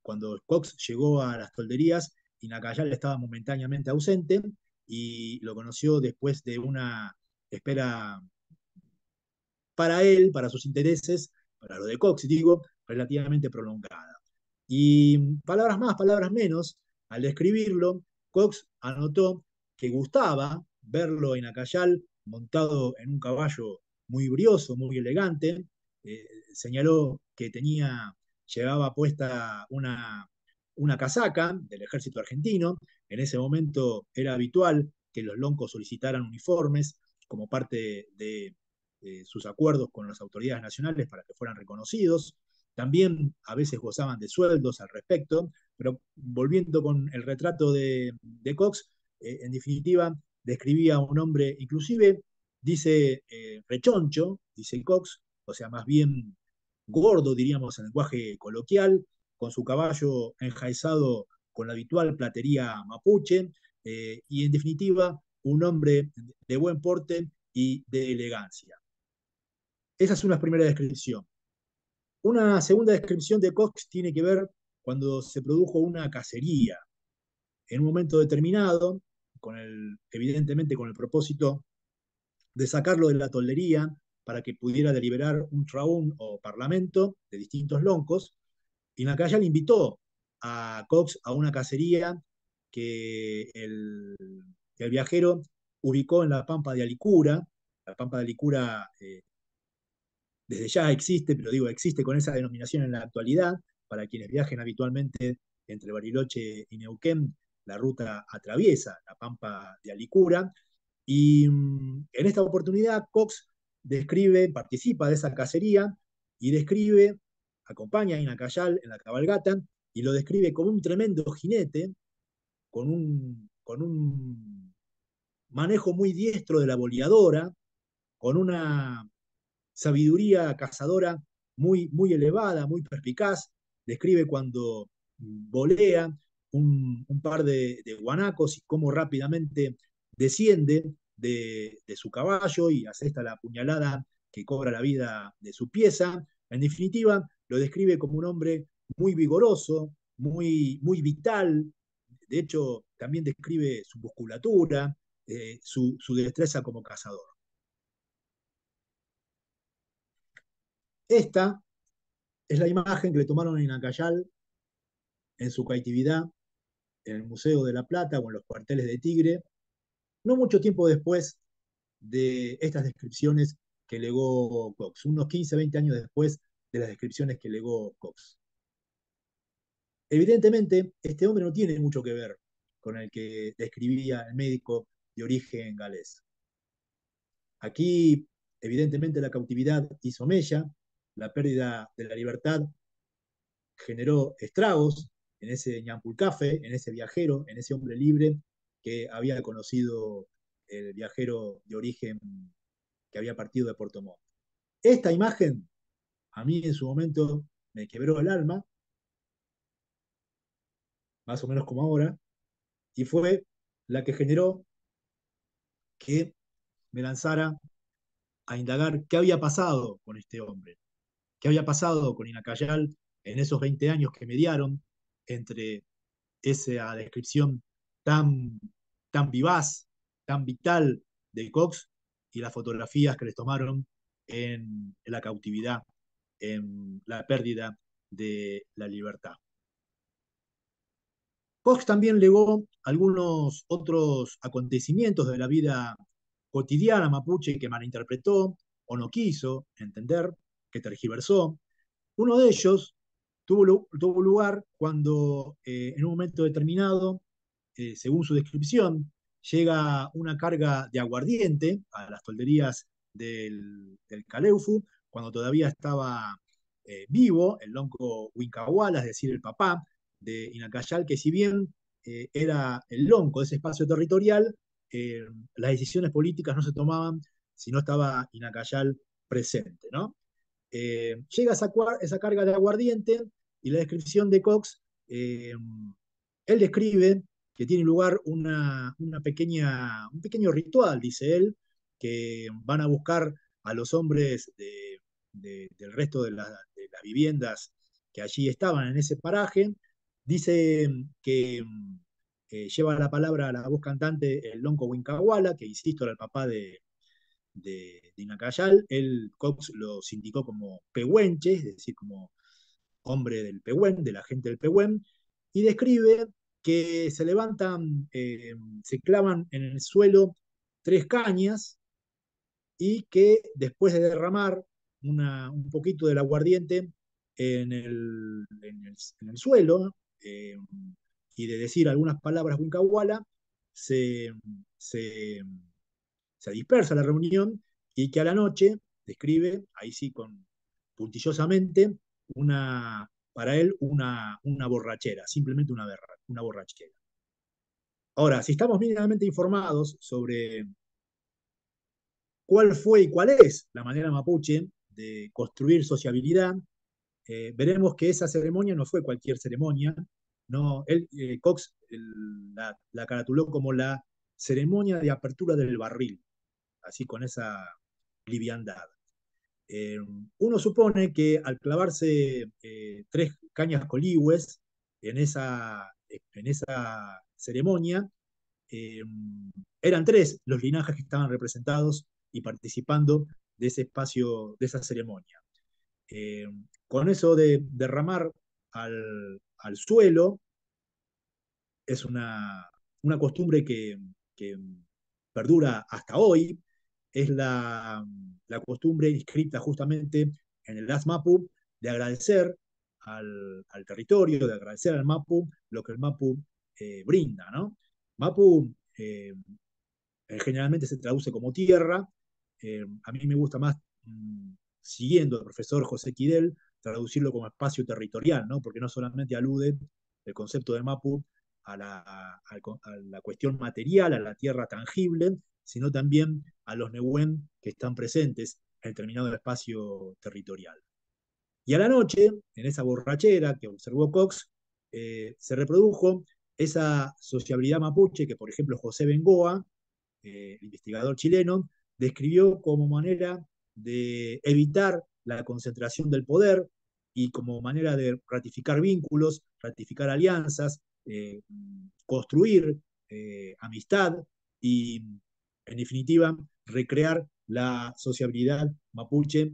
Cuando Cox llegó a las tolderías, Inacayal estaba momentáneamente ausente y lo conoció después de una espera para él, para sus intereses, para lo de Cox, digo, relativamente prolongada. Y palabras más, palabras menos, al describirlo, Cox anotó que gustaba verlo a Inacayal montado en un caballo muy brioso, muy elegante. Señaló que llevaba puesta una casaca del ejército argentino. En ese momento era habitual que los loncos solicitaran uniformes como parte de sus acuerdos con las autoridades nacionales para que fueran reconocidos. También a veces gozaban de sueldos al respecto, pero volviendo con el retrato de Cox, en definitiva describía a un hombre, inclusive dice rechoncho, dice Cox, o sea, más bien gordo, diríamos en lenguaje coloquial, con su caballo enjaezado con la habitual platería mapuche, y en definitiva un hombre de buen porte y de elegancia. Esa es una primera descripción. Una segunda descripción de Cox tiene que ver cuando se produjo una cacería. En un momento determinado, evidentemente con el propósito de sacarlo de la toldería para que pudiera deliberar un raún o parlamento de distintos loncos, Inacayal invitó a Cox a una cacería que el viajero ubicó en la Pampa de Alicura. La Pampa de Alicura desde ya existe, pero digo, existe con esa denominación en la actualidad. Para quienes viajen habitualmente entre Bariloche y Neuquén, la ruta atraviesa la Pampa de Alicura, y en esta oportunidad Cox describe, participa de esa cacería y describe, acompaña a Inacayal en la cabalgata y lo describe como un tremendo jinete, con un manejo muy diestro de la boleadora, con una sabiduría cazadora muy elevada, muy perspicaz. Describe cuando volea un par de guanacos y cómo rápidamente desciende de su caballo y asesta la puñalada que cobra la vida de su pieza. En definitiva, lo describe como un hombre muy vigoroso, muy vital. De hecho, también describe su musculatura, su destreza como cazador. Esta es la imagen que le tomaron en Inacayal en su cautividad, en el Museo de La Plata o en los cuarteles de Tigre, no mucho tiempo después de estas descripciones que legó Cox, unos 15, 20 años después de las descripciones que legó Cox. Evidentemente, este hombre no tiene mucho que ver con el que describía el médico de origen galés. Aquí, evidentemente, la cautividad hizo mella, la pérdida de la libertad generó estragos en ese Ñampulcafé, en ese viajero, en ese hombre libre que había conocido el viajero de origen que había partido de Puerto Montt. Esta imagen, a mí en su momento me quebró el alma, más o menos como ahora, y fue la que generó que me lanzara a indagar qué había pasado con este hombre, qué había pasado con Inacayal en esos 20 años que mediaron entre esa descripción tan vivaz, tan vital de Cox y las fotografías que les tomaron en la cautividad, en la pérdida de la libertad. Cox también legó algunos otros acontecimientos de la vida cotidiana mapuche que malinterpretó o no quiso entender, que tergiversó. Uno de ellos tuvo lugar cuando en un momento determinado, según su descripción, llega una carga de aguardiente a las tolderías del Caleufu, cuando todavía estaba vivo el lonco Huincahuala, es decir, el papá de Inacayal, que si bien era el lonco de ese espacio territorial, las decisiones políticas no se tomaban si no estaba Inacayal presente, ¿no? Llega esa carga de aguardiente y la descripción de Cox, él describe que tiene lugar un pequeño ritual, dice él, que van a buscar a los hombres del resto de las viviendas que allí estaban en ese paraje. Dice que lleva la palabra a la voz cantante el lonco Huincahuala, que insisto era el papá de Inacayal. Él, Cox, los indicó como pehuenches, es decir, como hombre del pehuen, de la gente del pehuen, y describe que se levantan, se clavan en el suelo 3 cañas y que después de derramar un poquito del aguardiente en el suelo y de decir algunas palabras Huincahuala, se dispersa la reunión y que a la noche describe, ahí sí puntillosamente, para él una borrachera, simplemente una borrachera. Ahora, si estamos mínimamente informados sobre cuál fue y cuál es la manera mapuche de construir sociabilidad, veremos que esa ceremonia no fue cualquier ceremonia. No, Cox la caratuló como la ceremonia de apertura del barril, así con esa liviandad. Uno supone que al clavarse 3 cañas coligües en esa ceremonia, eran 3 los linajes que estaban representados y participando de ese espacio, de esa ceremonia. Con eso de derramar al suelo, es una costumbre que perdura hasta hoy. Es la costumbre inscrita justamente en el Mapu de agradecer al territorio, de agradecer al Mapu lo que el Mapu brinda, ¿no? Mapu generalmente se traduce como tierra. A mí me gusta más, siguiendo al profesor José Quidel, traducirlo como espacio territorial, ¿no? Porque no solamente alude el concepto de Mapu a la cuestión material, a la tierra tangible, sino también a los Nehuen que están presentes en determinado espacio territorial. Y a la noche, en esa borrachera que observó Cox, se reprodujo esa sociabilidad mapuche que, por ejemplo, José Bengoa, investigador chileno, describió como manera de evitar la concentración del poder y como manera de ratificar vínculos, ratificar alianzas, construir amistad y, en definitiva, recrear la sociabilidad mapuche.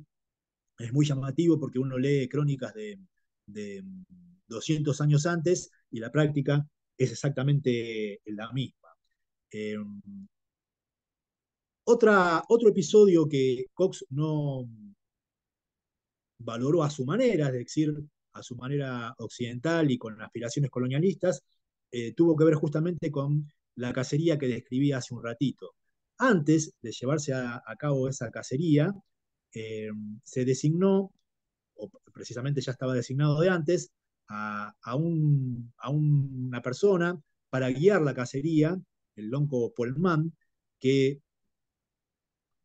Es muy llamativo porque uno lee crónicas de 200 años antes y la práctica es exactamente la misma. Otro episodio que Cox no valoró a su manera, es decir, a su manera occidental y con aspiraciones colonialistas, tuvo que ver justamente con la cacería que describí hace un ratito. Antes de llevarse a cabo esa cacería, se designó, o precisamente ya estaba designado de antes, a una persona para guiar la cacería, el lonco Polmán, que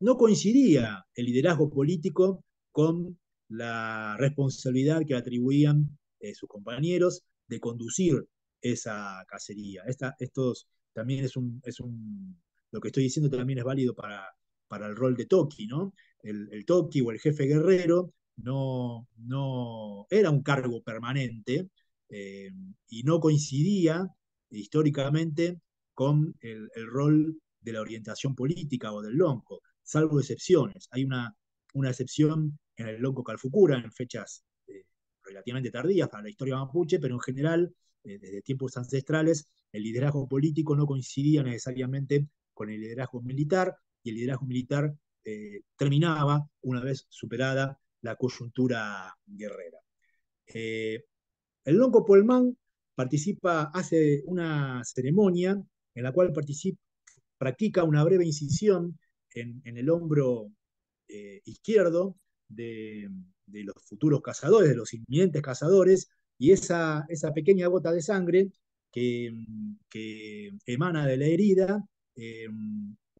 no coincidía el liderazgo político con la responsabilidad que atribuían sus compañeros de conducir esa cacería. Estos también lo que estoy diciendo también es válido para el rol de Toki, ¿no? El Toki o el jefe guerrero no era un cargo permanente y no coincidía históricamente con el rol de la orientación política o del lonco, salvo excepciones. Hay una excepción en el lonco Calfucura, en fechas relativamente tardías para la historia mapuche, pero en general, desde tiempos ancestrales, el liderazgo político no coincidía necesariamente con el liderazgo militar, y el liderazgo militar terminaba una vez superada la coyuntura guerrera. El lonco Polmán hace una ceremonia en la cual practica una breve incisión en el hombro izquierdo de los futuros cazadores, de los inminentes cazadores, y esa pequeña gota de sangre que emana de la herida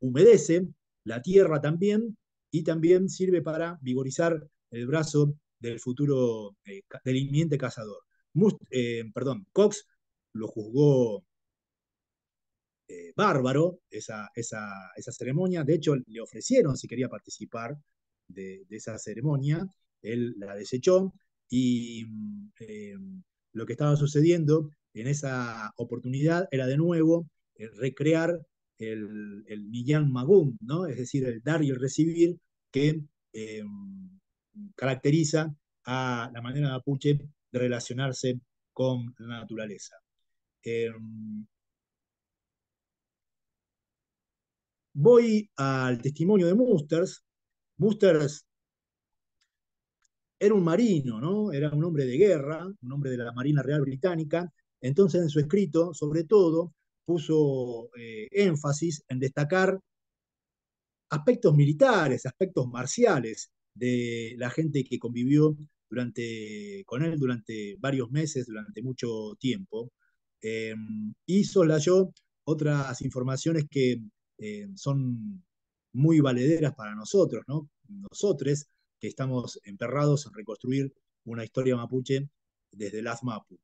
humedece la tierra también, y también sirve para vigorizar el brazo del futuro, del inminente cazador. Cox lo juzgó bárbaro, esa ceremonia. De hecho, le ofrecieron si quería participar de esa ceremonia, él la desechó, y lo que estaba sucediendo en esa oportunidad era de nuevo recrear el Millán Magún, ¿no? Es decir, el dar y el recibir que caracteriza a la manera mapuche de relacionarse con la naturaleza. Voy al testimonio de Musters. Musters era un marino, ¿no? Era un hombre de guerra, un hombre de la Marina Real Británica. Entonces, en su escrito, sobre todo, puso énfasis en destacar aspectos militares, aspectos marciales de la gente que convivió con él durante varios meses, durante mucho tiempo, y soslayó otras informaciones que son muy valederas para nosotros, ¿no? Nosotros que estamos emperrados en reconstruir una historia mapuche desde el AFMAPU.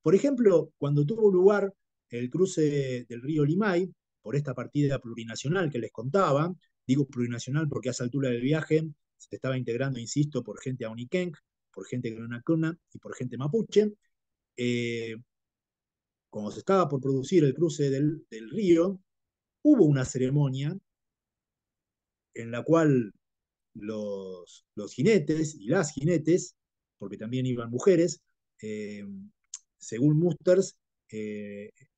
Por ejemplo, cuando tuvo lugar el cruce del río Limay, por esta partida plurinacional que les contaba, digo plurinacional porque a esa altura del viaje se estaba integrando, insisto, por gente Aonikenk, por gente Gününa Küna y por gente mapuche. Como se estaba por producir el cruce del río, hubo una ceremonia en la cual los jinetes y las jinetes, porque también iban mujeres, según Musters,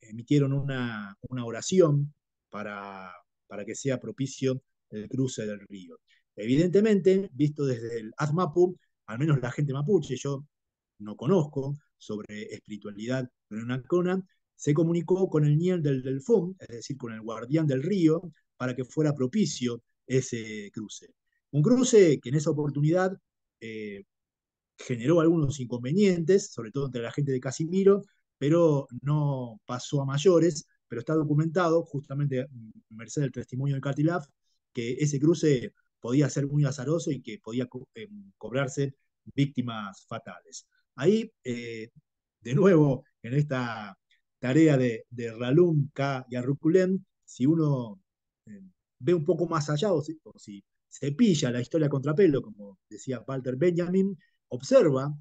emitieron una oración para que sea propicio el cruce del río. Evidentemente, visto desde el AFMAPU, al menos la gente mapuche, yo no conozco sobre espiritualidad Gününa Küna, se comunicó con el Niel del Delfón, es decir, con el guardián del río, para que fuera propicio ese cruce. Un cruce que en esa oportunidad generó algunos inconvenientes, sobre todo entre la gente de Casimiro, pero no pasó a mayores, pero está documentado, justamente merced del testimonio de Catrilaf, que ese cruce podía ser muy azaroso y que podía cobrarse víctimas fatales. Ahí, de nuevo, en esta tarea de Ralum, K y Arruculem, si uno ve un poco más allá, o si cepilla la historia contrapelo, como decía Walter Benjamin, observa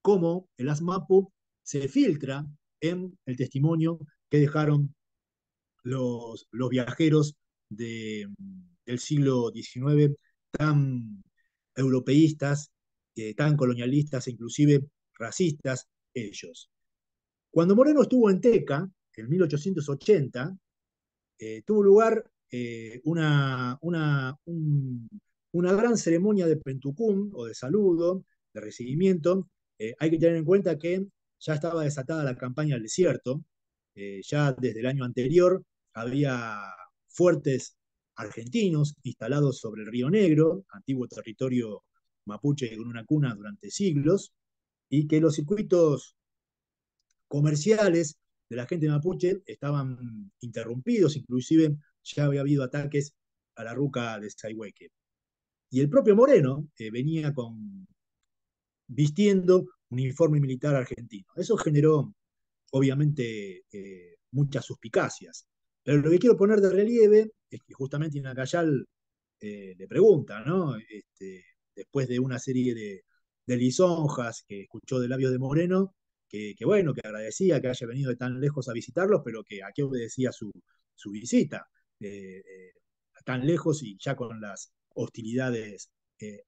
cómo el Asmapu se filtra en el testimonio que dejaron los viajeros del siglo XIX, tan europeístas, tan colonialistas e inclusive racistas ellos. Cuando Moreno estuvo en Teca, en 1880, tuvo lugar una gran ceremonia de pentucún, o de saludo, de recibimiento. Hay que tener en cuenta que ya estaba desatada la campaña del desierto, ya desde el año anterior había fuertes argentinos instalados sobre el Río Negro, antiguo territorio mapuche y Gününa Küna durante siglos, y que los circuitos comerciales de la gente mapuche estaban interrumpidos, inclusive ya había habido ataques a la ruca de Saihueque. Y el propio Moreno venía vistiendo uniforme militar argentino. Eso generó, obviamente, muchas suspicacias. Pero lo que quiero poner de relieve es que justamente Inacayal le pregunta, ¿no? Después de una serie de lisonjas que escuchó de labios de Moreno, que bueno, que agradecía que haya venido de tan lejos a visitarlos, pero que a qué obedecía su visita, tan lejos y ya con las hostilidades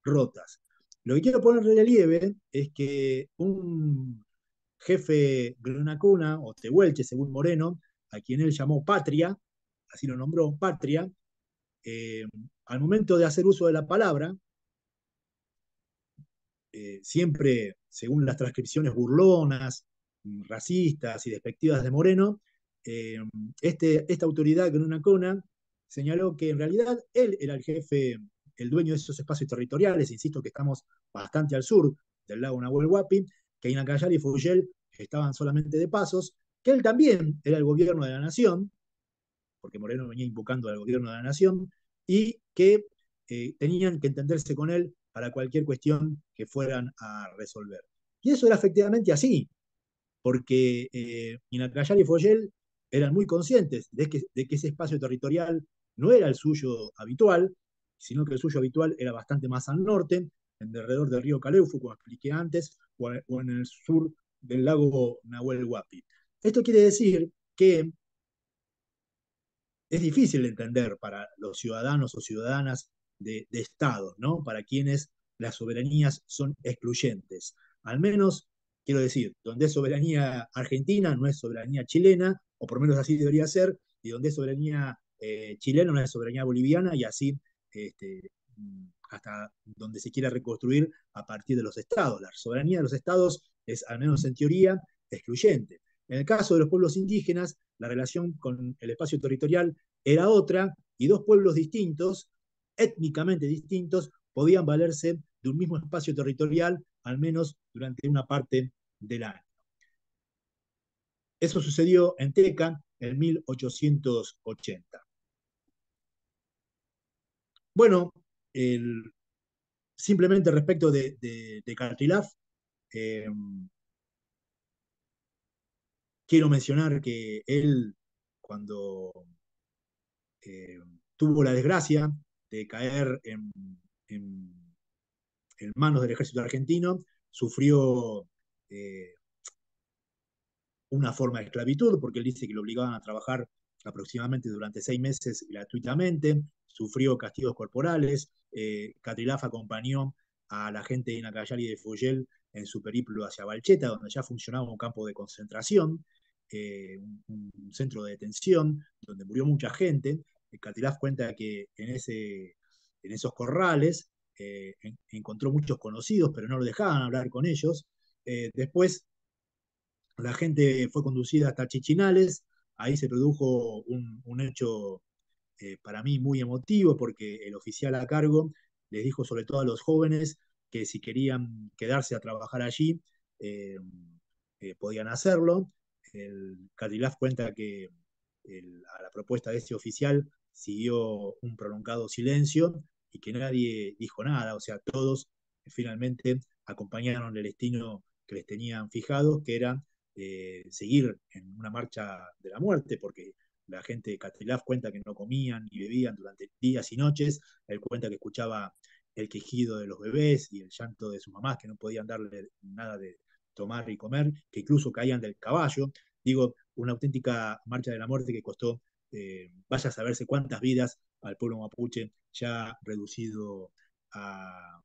rotas. Lo que quiero poner de relieve es que un jefe Gününa Küna, o tehuelche según Moreno, a quien él llamó Patria, así lo nombró, Patria, al momento de hacer uso de la palabra, siempre según las transcripciones burlonas, racistas y despectivas de Moreno, esta autoridad Gününa Küna señaló que en realidad él era el jefe, el dueño de esos espacios territoriales. Insisto que estamos bastante al sur del lago Nahuel Huapi, que Inacayal y Foyel estaban solamente de pasos, que él también era el gobierno de la nación, porque Moreno venía invocando al gobierno de la nación, y que tenían que entenderse con él para cualquier cuestión que fueran a resolver. Y eso era efectivamente así, porque Inacayal y Foyel eran muy conscientes de que ese espacio territorial no era el suyo habitual, sino que el suyo habitual era bastante más al norte, en alrededor del río Caleufu, como expliqué antes, o en el sur del lago Nahuel Huapi. Esto quiere decir que es difícil de entender para los ciudadanos o ciudadanas de estados, ¿no? Para quienes las soberanías son excluyentes. Al menos, quiero decir, donde es soberanía argentina no es soberanía chilena, o por lo menos así debería ser, y donde es soberanía chilena no es soberanía boliviana, y así hasta donde se quiera reconstruir a partir de los estados. La soberanía de los estados es, al menos en teoría, excluyente. En el caso de los pueblos indígenas, la relación con el espacio territorial era otra, y dos pueblos distintos, étnicamente distintos, podían valerse de un mismo espacio territorial, al menos durante una parte del año. Eso sucedió en Teca en 1880. Bueno, simplemente respecto de Catrilaf, quiero mencionar que él, cuando tuvo la desgracia de caer en manos del ejército argentino, sufrió una forma de esclavitud, porque él dice que lo obligaban a trabajar aproximadamente durante 6 meses gratuitamente, sufrió castigos corporales. Catrilaf acompañó a la gente de Inacayal y de Foyel en su periplo hacia Valcheta, donde ya funcionaba un campo de concentración, un centro de detención, donde murió mucha gente. Catrilaf cuenta que en esos corrales encontró muchos conocidos, pero no lo dejaban hablar con ellos. Después La gente fue conducida hasta Chichinales, ahí se produjo un hecho para mí muy emotivo, porque el oficial a cargo les dijo sobre todo a los jóvenes que si querían quedarse a trabajar allí, podían hacerlo. El Catrilaf cuenta que a la propuesta de este oficial siguió un prolongado silencio y que nadie dijo nada, o sea, todos finalmente acompañaron el destino que les tenían fijados, que era seguir en una marcha de la muerte, porque la gente de Catrilaf cuenta que no comían ni bebían durante días y noches. Él cuenta que escuchaba el quejido de los bebés y el llanto de sus mamás, que no podían darle nada de tomar y comer, que incluso caían del caballo. Digo, una auténtica marcha de la muerte que costó, vaya a saberse cuántas vidas, al pueblo mapuche ya reducido a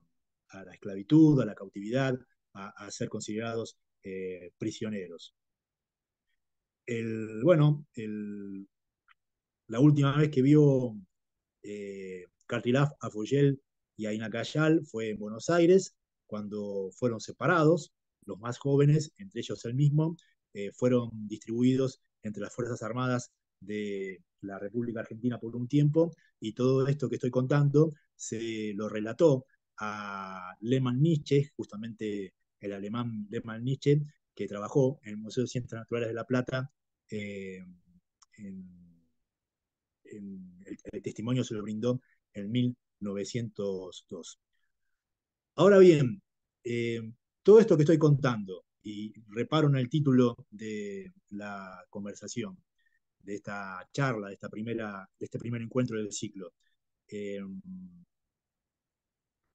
la esclavitud, a la cautividad, a ser considerados prisioneros. La última vez que vio Catrilaf a Foyel y a Inacayal fue en Buenos Aires, cuando fueron separados. Los más jóvenes, entre ellos él mismo, fueron distribuidos entre las Fuerzas Armadas de la República Argentina por un tiempo, y todo esto que estoy contando se lo relató a Lehmann Nietzsche, justamente el alemán Lehmann Nietzsche, que trabajó en el Museo de Ciencias Naturales de La Plata. El testimonio se lo brindó en 1902. Ahora bien, todo esto que estoy contando, y reparo en el título de la conversación, de esta charla, de este primer encuentro del ciclo,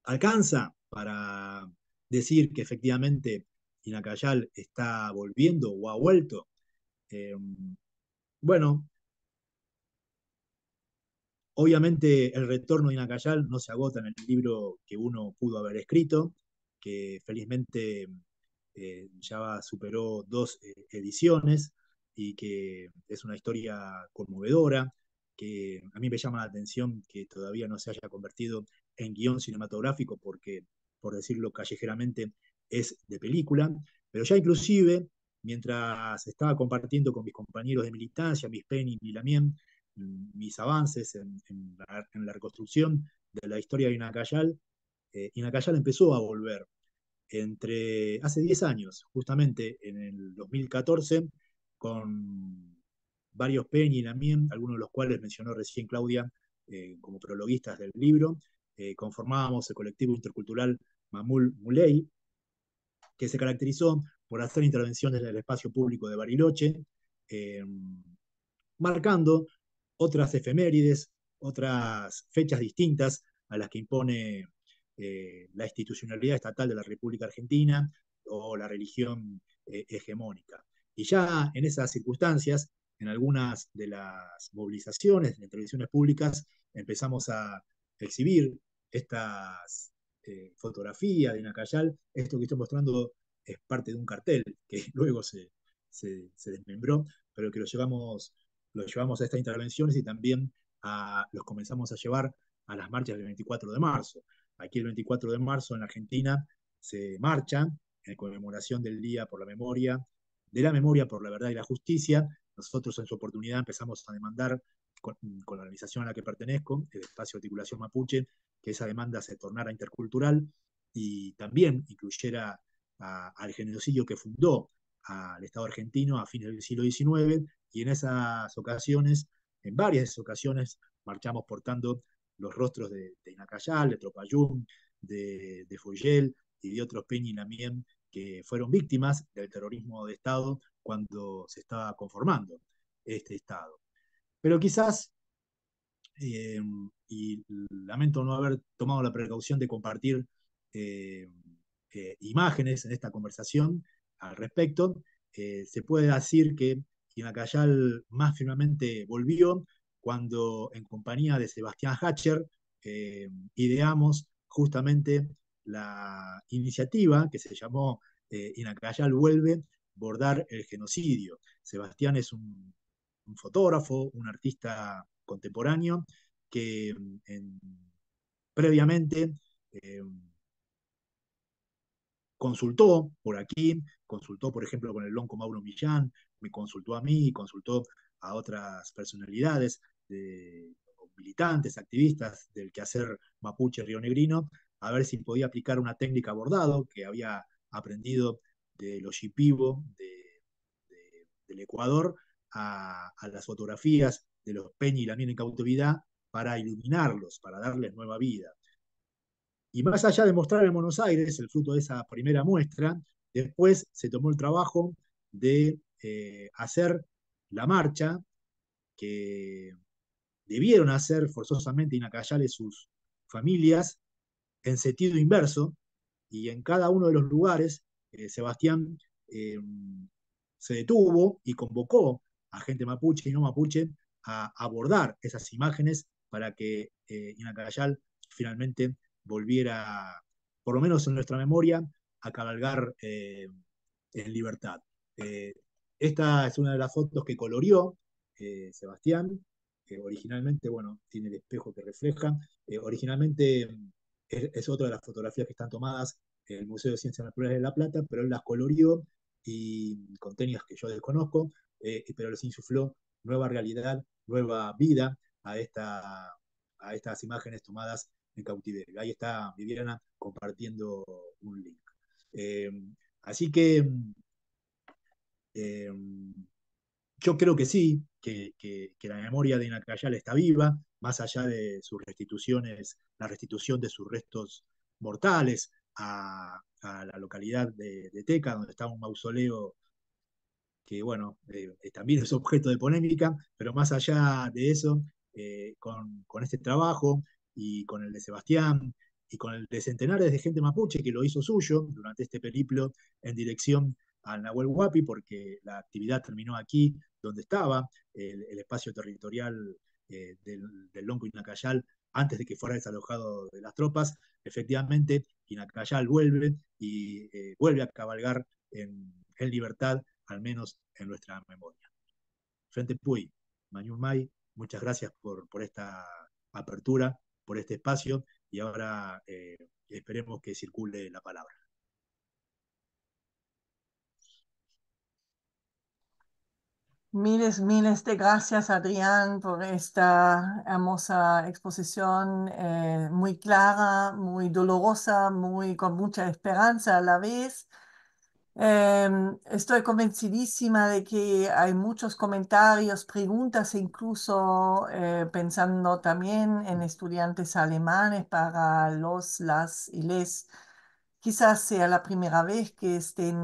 alcanza para decir que efectivamente Inacayal está volviendo o ha vuelto. Obviamente el retorno de Inacayal no se agota en el libro que uno pudo haber escrito, que felizmente ya superó 2 ediciones, y que es una historia conmovedora, que a mí me llama la atención que todavía no se haya convertido en guión cinematográfico, porque, por decirlo callejeramente, es de película. Pero ya inclusive, mientras estaba compartiendo con mis compañeros de militancia, mis Penny y Lamien, mis avances en la reconstrucción de la historia de Inacayal, Inacayal empezó a volver. Hace 10 años, justamente en el 2014, con varios Peñi y Lamien, algunos de los cuales mencionó recién Claudia como prologuistas del libro, conformábamos el colectivo intercultural Mamul Muley, que se caracterizó por hacer intervenciones en el espacio público de Bariloche, marcando otras efemérides, otras fechas distintas a las que impone la institucionalidad estatal de la República Argentina o la religión hegemónica. Y ya en esas circunstancias, en algunas de las movilizaciones, de las intervenciones públicas, empezamos a exhibir estas fotografías de Inacayal. Esto que estoy mostrando es parte de un cartel que luego se desmembró, pero que lo llevamos a estas intervenciones, y también los comenzamos a llevar a las marchas del 24 de marzo. Aquí el 24 de marzo en la Argentina se marcha en conmemoración del Día por la Memoria, de la Memoria por la Verdad y la Justicia. Nosotros en su oportunidad empezamos a demandar, con la organización a la que pertenezco, el Espacio de Articulación Mapuche, que esa demanda se tornara intercultural y también incluyera al genocidio que fundó al Estado argentino a fines del siglo XIX, y en esas ocasiones, en varias de esas ocasiones, marchamos portando los rostros de Inacayal, de Tropayún, de Foyel y de otros Peñi y Lamien que fueron víctimas del terrorismo de Estado cuando se estaba conformando este Estado. Pero quizás, y lamento no haber tomado la precaución de compartir imágenes en esta conversación al respecto, se puede decir que Inacayal más firmemente volvió cuando, en compañía de Sebastián Hatcher, ideamos justamente la iniciativa que se llamó Inacayal Vuelve, bordar el genocidio. Sebastián es un fotógrafo, un artista contemporáneo, que previamente consultó por aquí, consultó por ejemplo con el lonco Mauro Millán, me consultó a mí, consultó a otras personalidades, militantes, activistas del quehacer mapuche rionegrino, a ver si podía aplicar una técnica bordado que había aprendido de los shipibo del Ecuador a las fotografías de los Peñi y Lamien en cautividad para iluminarlos, para darles nueva vida. Y más allá de mostrar en Buenos Aires el fruto de esa primera muestra, después se tomó el trabajo de hacer la marcha que debieron hacer forzosamente inacallales sus familias en sentido inverso, y en cada uno de los lugares Sebastián se detuvo y convocó a gente mapuche y no mapuche a abordar esas imágenes para que Inacayal finalmente volviera, por lo menos en nuestra memoria, a cabalgar en libertad. Esta es una de las fotos que coloreó Sebastián, que originalmente, bueno, tiene el espejo que refleja, originalmente es otra de las fotografías que están tomadas en el Museo de Ciencias Naturales de La Plata, pero él las coloreó y con técnicas que yo desconozco, pero les insufló nueva realidad, nueva vida a estas imágenes tomadas en cautiverio. Ahí está Viviana compartiendo un link. Así que yo creo que sí, que la memoria de Inacayal está viva, más allá de sus restituciones, la restitución de sus restos mortales a la localidad de Teca, donde está un mausoleo que bueno, también es objeto de polémica, pero más allá de eso, con este trabajo y con el de Sebastián y con el de centenares de gente mapuche que lo hizo suyo durante este periplo en dirección al Nahuel Huapi, porque la actividad terminó aquí donde estaba el espacio territorial del Lonco Inacayal antes de que fuera desalojado de las tropas. Efectivamente, Inacayal vuelve y vuelve a cabalgar en libertad, al menos en nuestra memoria. Frente Puy, Mañumay, muchas gracias por esta apertura, por este espacio, y ahora esperemos que circule la palabra. Miles de gracias, Adrián, por esta hermosa exposición, muy clara, muy dolorosa, con mucha esperanza a la vez. Estoy convencidísima de que hay muchos comentarios, preguntas, incluso pensando también en estudiantes alemanes para los, las y les. Quizás sea la primera vez que estén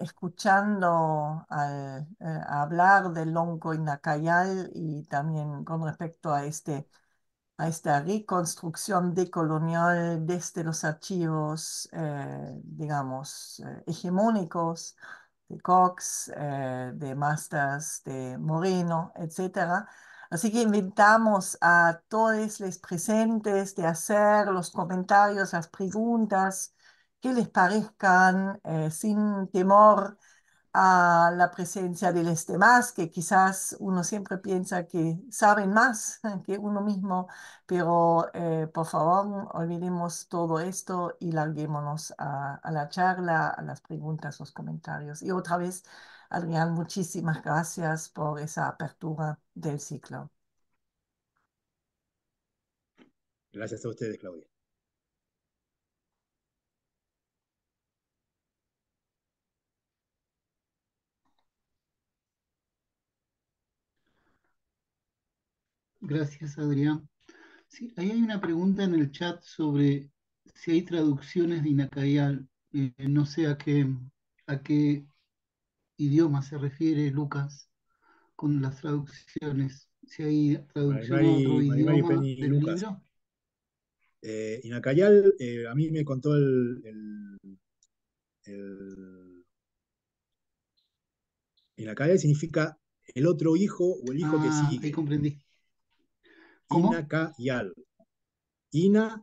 escuchando hablar del Lonco Inacayal y también con respecto a, esta reconstrucción decolonial desde los archivos, digamos, hegemónicos de Cox, de Musters, de Moreno, etc. Así que invitamos a todos los presentes de hacer los comentarios, las preguntas que les parezcan, sin temor a la presencia de los demás, que quizás uno siempre piensa que saben más que uno mismo, pero por favor, olvidemos todo esto y larguémonos a la charla, a las preguntas, los comentarios. Y otra vez, Adrián, muchísimas gracias por esa apertura del ciclo. Gracias a ustedes, Claudia. Gracias, Adrián. Sí, ahí hay una pregunta en el chat sobre si hay traducciones de Inacayal. No sé a qué idioma se refiere Lucas con las traducciones. Si hay traducción a otro idioma del libro. Inacayal, a mí me contó el Inacayal significa el otro hijo o el hijo que sigue. Ahí comprendí. Inacayal. Ina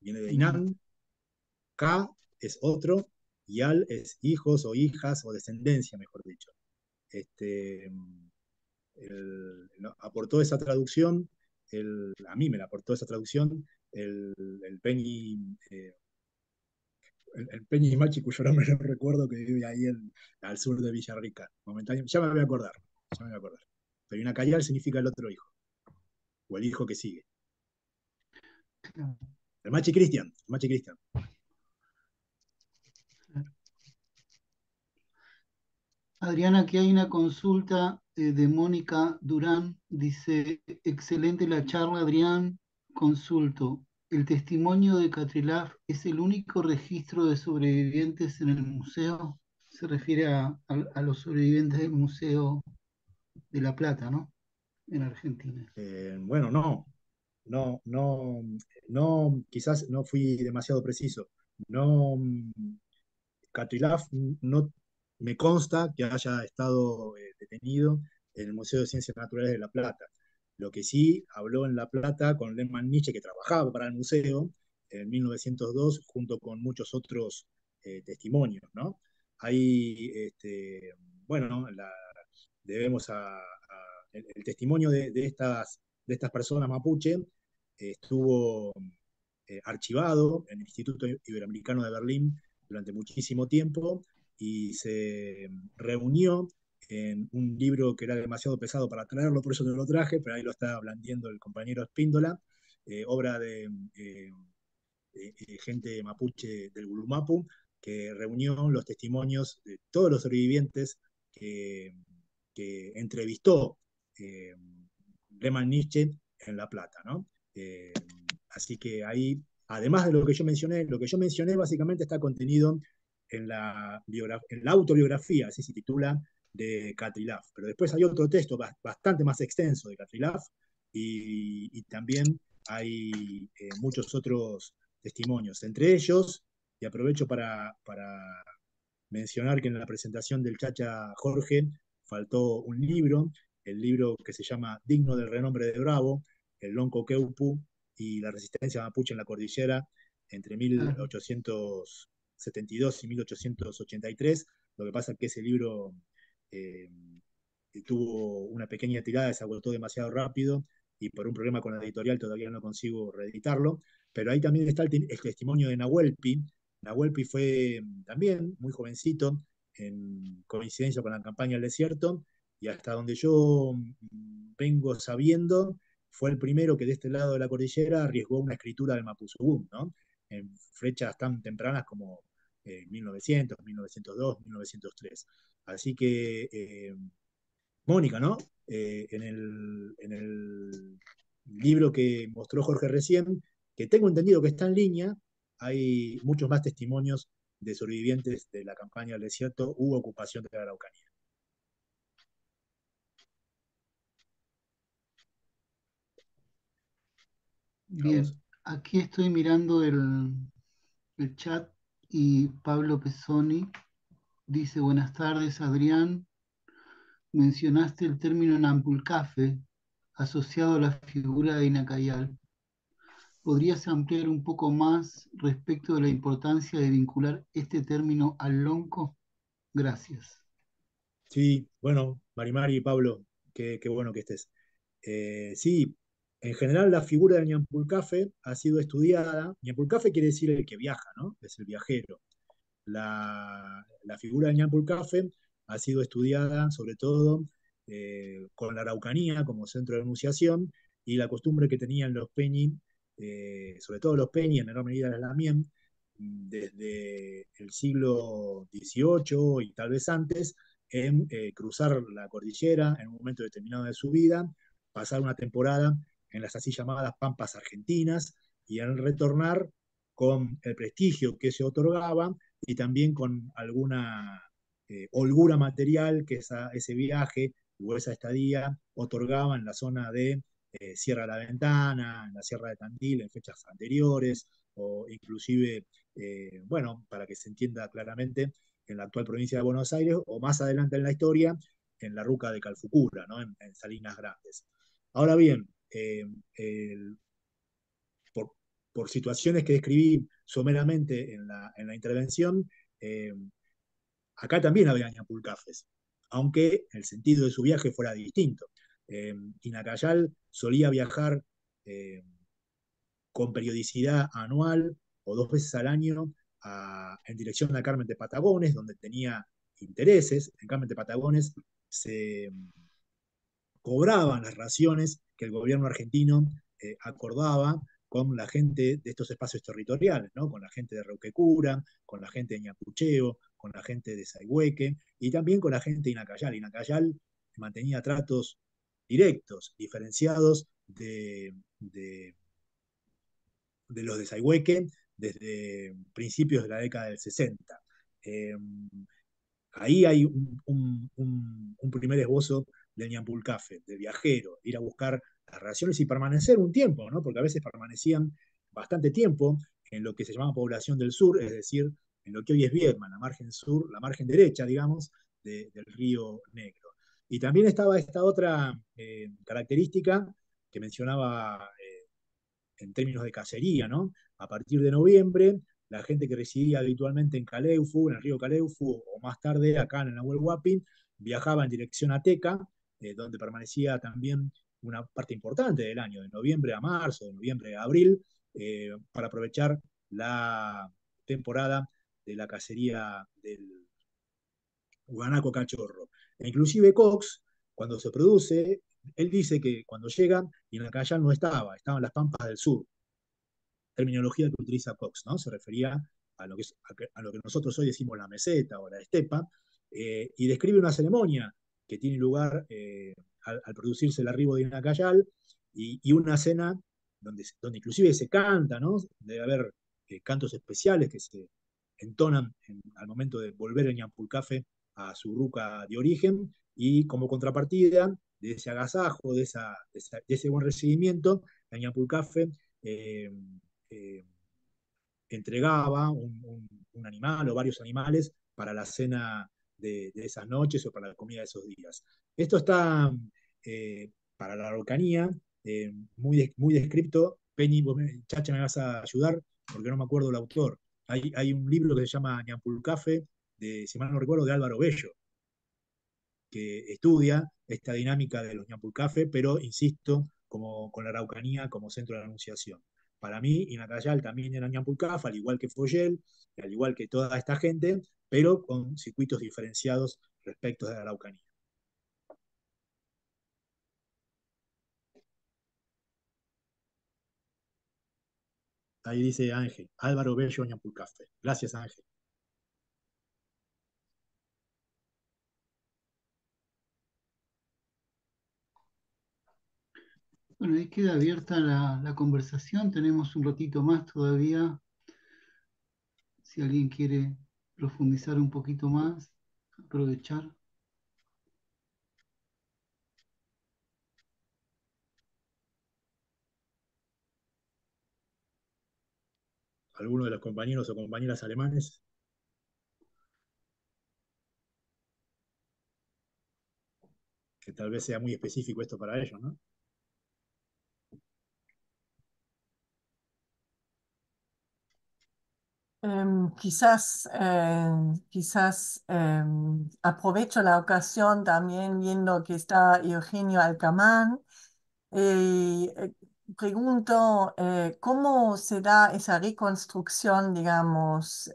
viene de Inan, Ka es otro, Yal es hijos o hijas o descendencia, mejor dicho. Aportó esa traducción, a mí me la aportó esa traducción, el Peñi el Peñimachi, cuyo nombre no recuerdo, que vive ahí al sur de Villarrica. Momentáneamente, ya me voy a acordar. Pero Inacayal significa el otro hijo, o el hijo que sigue. El Machi Cristian, Adriana, aquí hay una consulta de Mónica Durán. Dice, excelente la charla, Adrián. Consulto, ¿el testimonio de Catrilaf es el único registro de sobrevivientes en el museo? Se refiere a los sobrevivientes del Museo de La Plata, ¿no? En Argentina. Bueno, no, quizás no fui demasiado preciso. No, Catrilaf no... Me consta que haya estado detenido en el Museo de Ciencias Naturales de La Plata. Lo que sí, habló en La Plata con Lehmann Nietzsche, que trabajaba para el museo en 1902, junto con muchos otros testimonios, ¿no? Ahí, bueno, debemos el testimonio de estas personas mapuche estuvo archivado en el Instituto Iberoamericano de Berlín durante muchísimo tiempo, y se reunió en un libro que era demasiado pesado para traerlo, por eso no lo traje, pero ahí lo está blandiendo el compañero Spíndola, obra de gente mapuche del Wallmapu, que reunió los testimonios de todos los sobrevivientes que entrevistó Lehmann Nietzsche en La Plata, ¿no? Así que ahí, además de lo que yo mencioné básicamente está contenido en la autobiografía, así se titula, de Catrilaf. Pero después hay otro texto bastante más extenso de Catrilaf, y también hay muchos otros testimonios. Entre ellos, y aprovecho para mencionar que en la presentación del Chacha Jorge faltó un libro, el libro que se llama Digno del Renombre de Bravo, el Lonco Queupu y la Resistencia Mapuche en la Cordillera, entre 1872 y 1883, lo que pasa es que ese libro tuvo una pequeña tirada, se agotó demasiado rápido, y por un problema con la editorial todavía no consigo reeditarlo, pero ahí también está el testimonio de Nahuelpi. Nahuelpi fue también muy jovencito, en coincidencia con la campaña al desierto, y hasta donde yo vengo sabiendo, fue el primero que de este lado de la cordillera arriesgó una escritura del Mapuzugún, ¿no? En fechas tan tempranas como 1900, 1902, 1903. Así que, Mónica, ¿no? En el libro que mostró Jorge recién, que tengo entendido que está en línea, hay muchos más testimonios de sobrevivientes de la campaña del desierto u ocupación de la Araucanía. Bien. Aquí estoy mirando el chat y Pablo Pesoni dice, buenas tardes Adrián, mencionaste el término Nampulcafe asociado a la figura de Inacayal. ¿Podrías ampliar un poco más respecto de la importancia de vincular este término al lonco? Gracias. Sí, bueno, Marimari y Pablo, qué bueno que estés. Sí. En general, la figura del Ñampulcafe ha sido estudiada. Ñampulcafe quiere decir el que viaja, ¿no? Es el viajero. La figura del Ñampulcafe ha sido estudiada, sobre todo, con la Araucanía como centro de enunciación, y la costumbre que tenían los Peñi, sobre todo los Peñi, en menor medida las Lamien, desde el siglo XVIII y tal vez antes, en cruzar la cordillera en un momento determinado de su vida, pasar una temporada en las así llamadas pampas argentinas, y al retornar con el prestigio que se otorgaba y también con alguna holgura material que ese viaje o esa estadía otorgaba en la zona de Sierra de la Ventana, en la Sierra de Tandil, en fechas anteriores, o inclusive, bueno, para que se entienda claramente, en la actual provincia de Buenos Aires, o más adelante en la historia, en la ruca de Calfucura, ¿no? En Salinas Grandes. Ahora bien, por situaciones que describí someramente en la intervención, acá también había ñampulcafes, aunque el sentido de su viaje fuera distinto. Inacayal solía viajar con periodicidad anual o 2 veces al año en dirección a Carmen de Patagones, donde tenía intereses. En Carmen de Patagones se cobraban las raciones que el gobierno argentino acordaba con la gente de estos espacios territoriales, ¿no? Con la gente de Reuquecura, con la gente de Ñapucheo, con la gente de Saihueque, y también con la gente de Inacayal. Inacayal mantenía tratos directos, diferenciados de los de Saihueque desde principios de la década del 60. Ahí hay un primer esbozo del ñampulcafe, del viajero, ir a buscar las raciones y permanecer un tiempo, ¿no? Porque a veces permanecían bastante tiempo en lo que se llamaba población del sur, es decir, en lo que hoy es Viedma, la margen sur, la margen derecha, digamos, del Río Negro. Y también estaba esta otra característica que mencionaba en términos de cacería, ¿no? A partir de noviembre, la gente que residía habitualmente en Caleufu, en el río Caleufu, o más tarde acá en el Nahuel Huapi, viajaba en dirección a Teca, donde permanecía también una parte importante del año, de noviembre a marzo, de noviembre a abril, para aprovechar la temporada de la cacería del guanaco cachorro. E inclusive Cox, cuando se produce, él dice que cuando llegan, Inacayal no estaba, estaban las pampas del sur. Terminología que utiliza Cox, ¿no? Se refería a lo que, a lo que nosotros hoy decimos la meseta o la estepa, y describe una ceremonia que tiene lugar al producirse el arribo de Inacayal, y una cena donde inclusive se canta, ¿no? Debe haber cantos especiales que se entonan al momento de volver el ñampulcafe a su ruca de origen, y como contrapartida de ese agasajo, de ese buen recibimiento, el ñampulcafe entregaba un animal o varios animales para la cena de esas noches o para la comida de esos días. Esto está para la araucanía muy descripto. Peñi, Chacha, me vas a ayudar porque no me acuerdo el autor. Hay un libro que se llama Ñampulcafe, si mal no recuerdo, de Álvaro Bello, que estudia esta dinámica de los ñampulcafe, pero insisto, con la araucanía como centro de la anunciación. Para mí, Inacayal también era ñampulcafe, al igual que Foyel, al igual que toda esta gente, pero con circuitos diferenciados respecto de la araucanía. Ahí dice Ángel, Álvaro Bello ñampulcafe. Gracias, Ángel. Bueno, ahí queda abierta la conversación. Tenemos un ratito más todavía. Si alguien quiere profundizar un poquito más, aprovechar. ¿Alguno de los compañeros o compañeras alemanes? Que tal vez sea muy específico esto para ellos, ¿no? Quizás aprovecho la ocasión también, viendo que está Eugenio Alcamán, pregunto cómo se da esa reconstrucción, digamos,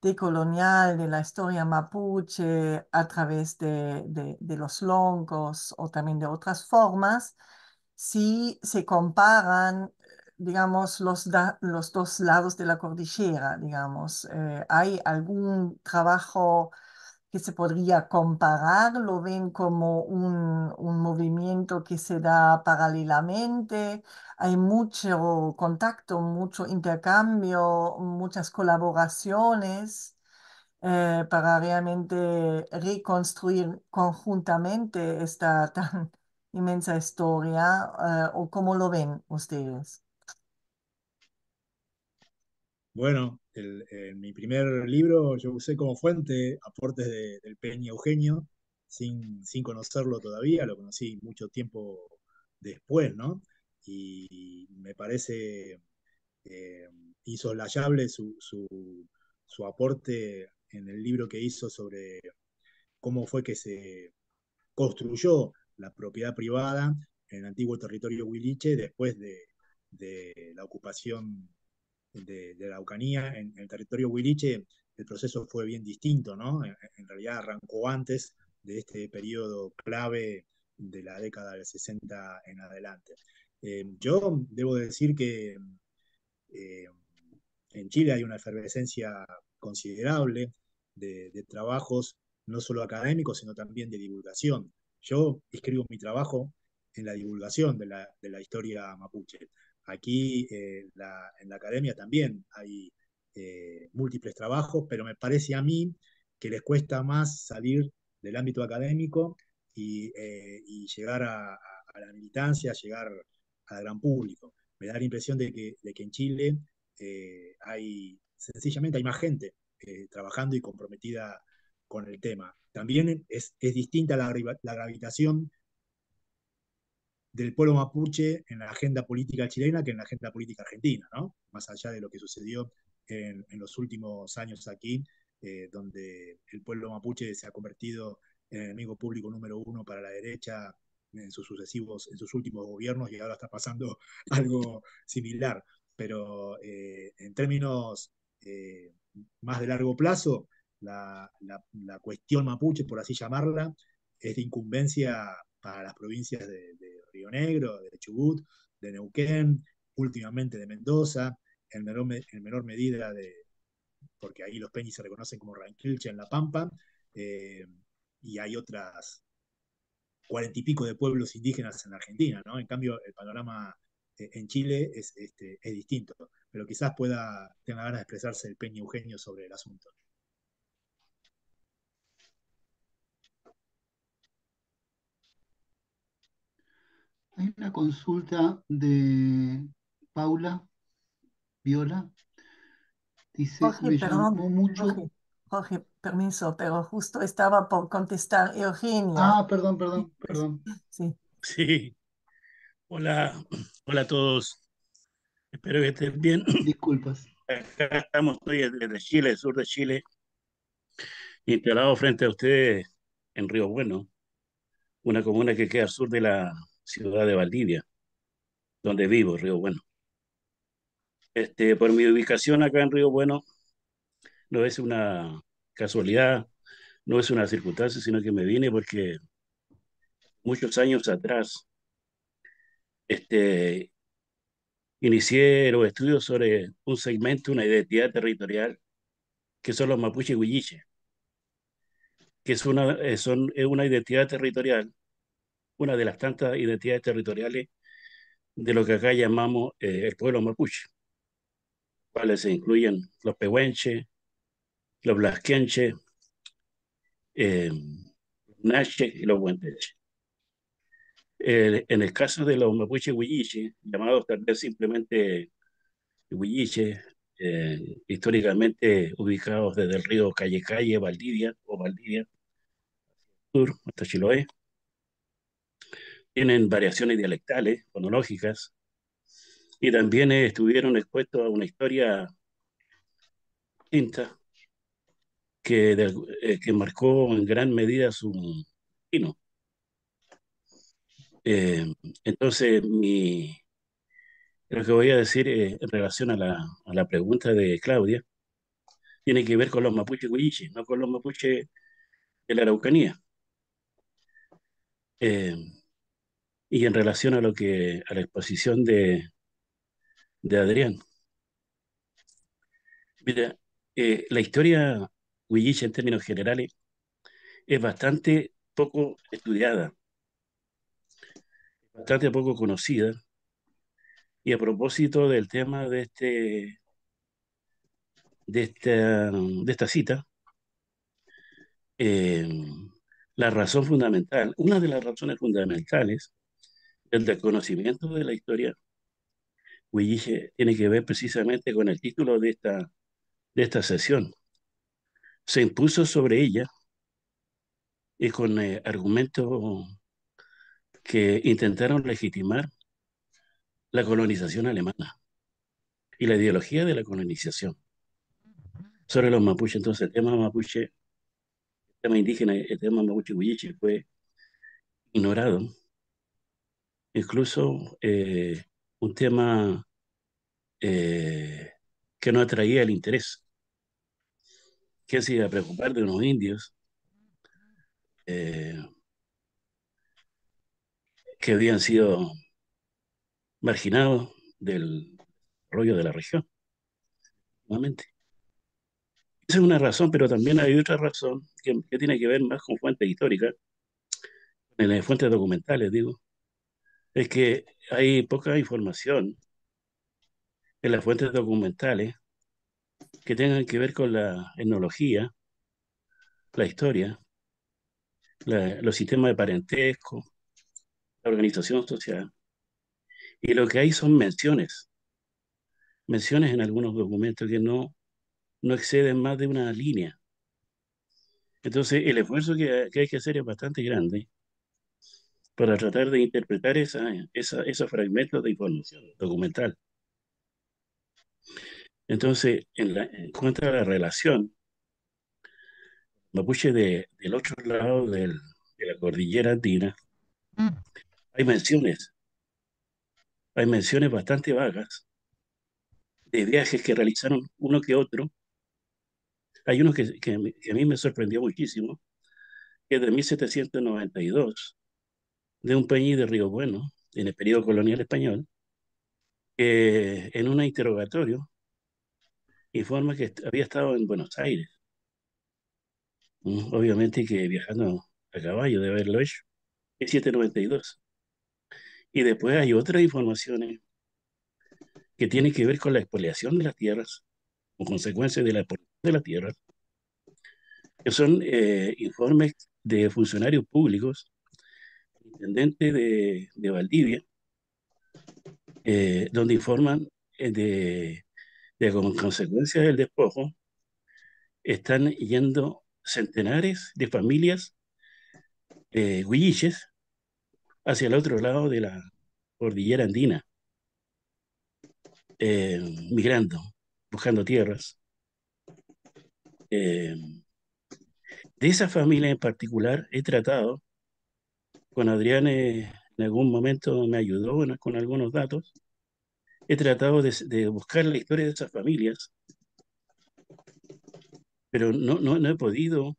decolonial de la historia mapuche a través de los loncos o también de otras formas, si se comparan, digamos, los dos lados de la cordillera, digamos. ¿Hay algún trabajo que se podría comparar? ¿Lo ven como un movimiento que se da paralelamente? ¿Hay mucho contacto, mucho intercambio, muchas colaboraciones para realmente reconstruir conjuntamente esta tan inmensa historia? ¿O cómo lo ven ustedes? Bueno, en mi primer libro yo usé como fuente aportes del Peña Eugenio, sin conocerlo todavía, lo conocí mucho tiempo después, ¿no? Y me parece insoslayable su aporte en el libro que hizo sobre cómo fue que se construyó la propiedad privada en el antiguo territorio huiliche después de la ocupación de la Araucanía. En el territorio huiliche el proceso fue bien distinto, ¿no? En realidad arrancó antes de este periodo clave de la década del 60 en adelante. Yo debo decir que en Chile hay una efervescencia considerable de trabajos, no solo académicos, sino también de divulgación. Yo escribo mi trabajo en la divulgación de la historia mapuche. Aquí en la academia también hay múltiples trabajos, pero me parece a mí que les cuesta más salir del ámbito académico y llegar a la militancia, llegar al gran público. Me da la impresión de que en Chile sencillamente hay más gente trabajando y comprometida con el tema. También es distinta la gravitación del pueblo mapuche en la agenda política chilena que en la agenda política argentina, ¿no? Más allá de lo que sucedió en los últimos años aquí, donde el pueblo mapuche se ha convertido en enemigo público número 1 para la derecha en sus últimos gobiernos, y ahora está pasando algo similar. Pero en términos más de largo plazo, la cuestión mapuche, por así llamarla, es de incumbencia para las provincias de Río Negro, de Chubut, de Neuquén, últimamente de Mendoza, en menor medida porque ahí los peñis se reconocen como Ranquilche en La Pampa, y hay otras 40 y pico de pueblos indígenas en la Argentina, ¿no? En cambio, el panorama en Chile es distinto, pero quizás tenga ganas de expresarse el Peña Eugenio sobre el asunto. Hay una consulta de Paula Viola. Dice, Jorge, me llamó mucho. Jorge, permiso, pero justo estaba por contestar Eugenio. Ah, perdón. Sí. Hola a todos. Espero que estén bien. Disculpas. Acá estamos, estoy desde Chile, el sur de Chile, instalado frente a ustedes en Río Bueno, una comuna que queda al sur de la ciudad de Valdivia, donde vivo, Río Bueno. Por mi ubicación acá en Río Bueno, no es una casualidad, no es una circunstancia, sino que me vine porque muchos años atrás inicié los estudios sobre un segmento, una identidad territorial, que son los mapuche huilliche, que es una identidad territorial, una de las tantas identidades territoriales de lo que acá llamamos el pueblo mapuche, cuales se incluyen los pehuenches, los blasquenches, los naches y los huenteches. En el caso de los mapuche huilliche, llamados tal vez simplemente huilliche, históricamente ubicados desde el río Calle, Valdivia o Valdivia sur hasta Chiloé, tienen variaciones dialectales, fonológicas, y también estuvieron expuestos a una historia distinta que marcó en gran medida su destino. Entonces, lo que voy a decir en relación a la pregunta de Claudia tiene que ver con los mapuche huilliche, no con los mapuche de la Araucanía. Y en relación a la exposición de Adrián. Mira, la historia huilliche en términos generales es bastante poco estudiada, bastante poco conocida, y a propósito del tema de esta cita, la razón fundamental, una de las razones fundamentales el desconocimiento de la historia huilliche tiene que ver precisamente con el título de esta sesión. Se impuso sobre ella y con argumentos que intentaron legitimar la colonización alemana y la ideología de la colonización sobre los mapuches. Entonces el tema mapuche, el tema indígena, el tema mapuche huilliche fue ignorado. Incluso un tema que no atraía el interés. ¿Quién se iba a preocupar de unos indios que habían sido marginados del rollo de la región? Nuevamente. Esa es una razón, pero también hay otra razón que tiene que ver más con fuentes históricas, en las fuentes documentales, digo, es que hay poca información en las fuentes documentales que tengan que ver con la etnología, la historia, los sistemas de parentesco, la organización social. Y lo que hay son menciones, menciones en algunos documentos que no exceden más de una línea. Entonces, el esfuerzo que hay que hacer es bastante grande para tratar de interpretar esos fragmentos de información documental. Entonces, en cuanto a la relación mapuche del otro lado de la cordillera andina, hay menciones bastante vagas de viajes que realizaron uno que otro. Hay uno que a mí me sorprendió muchísimo, que es de 1792, de un país de Río Bueno, en el periodo colonial español, que en un interrogatorio informa que había estado en Buenos Aires. Obviamente que viajando a caballo debe haberlo hecho. Es 792. Y después hay otras informaciones que tienen que ver con la expoliación de las tierras, o consecuencias de la expoliación de las tierras, que son informes de funcionarios públicos, intendente de Valdivia, donde informan de como consecuencia del despojo están yendo centenares de familias huilliches hacia el otro lado de la cordillera andina, migrando, buscando tierras. De esa familia en particular he tratado con Adrián, en algún momento me ayudó con algunos datos. He tratado de buscar la historia de esas familias, pero no he podido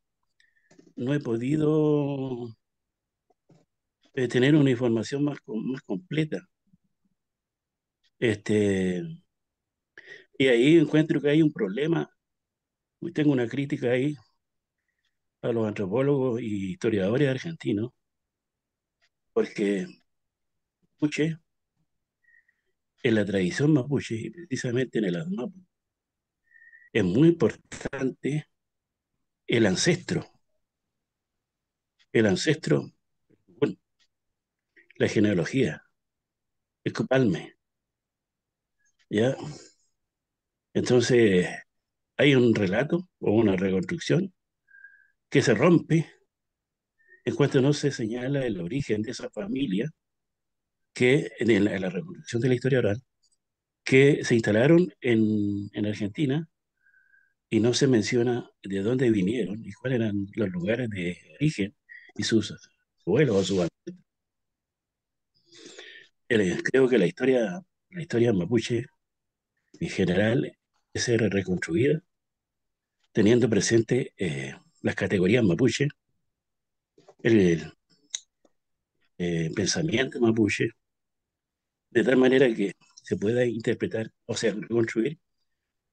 tener una información más completa. Y ahí encuentro que hay un problema. Tengo una crítica ahí a los antropólogos y historiadores argentinos, porque mapuche, en la tradición mapuche y precisamente en el Wallmapu, es muy importante el ancestro, bueno, la genealogía, el copalme, ¿ya? Entonces hay un relato o una reconstrucción que se rompe en cuanto no se señala el origen de esa familia, que en la reconstrucción de la historia oral, que se instalaron en Argentina, y no se menciona de dónde vinieron y cuáles eran los lugares de origen y sus abuelos o sus ancestros. Creo que la historia mapuche en general es ser reconstruida teniendo presente las categorías mapuche, el pensamiento mapuche, de tal manera que se pueda interpretar, o sea, reconstruir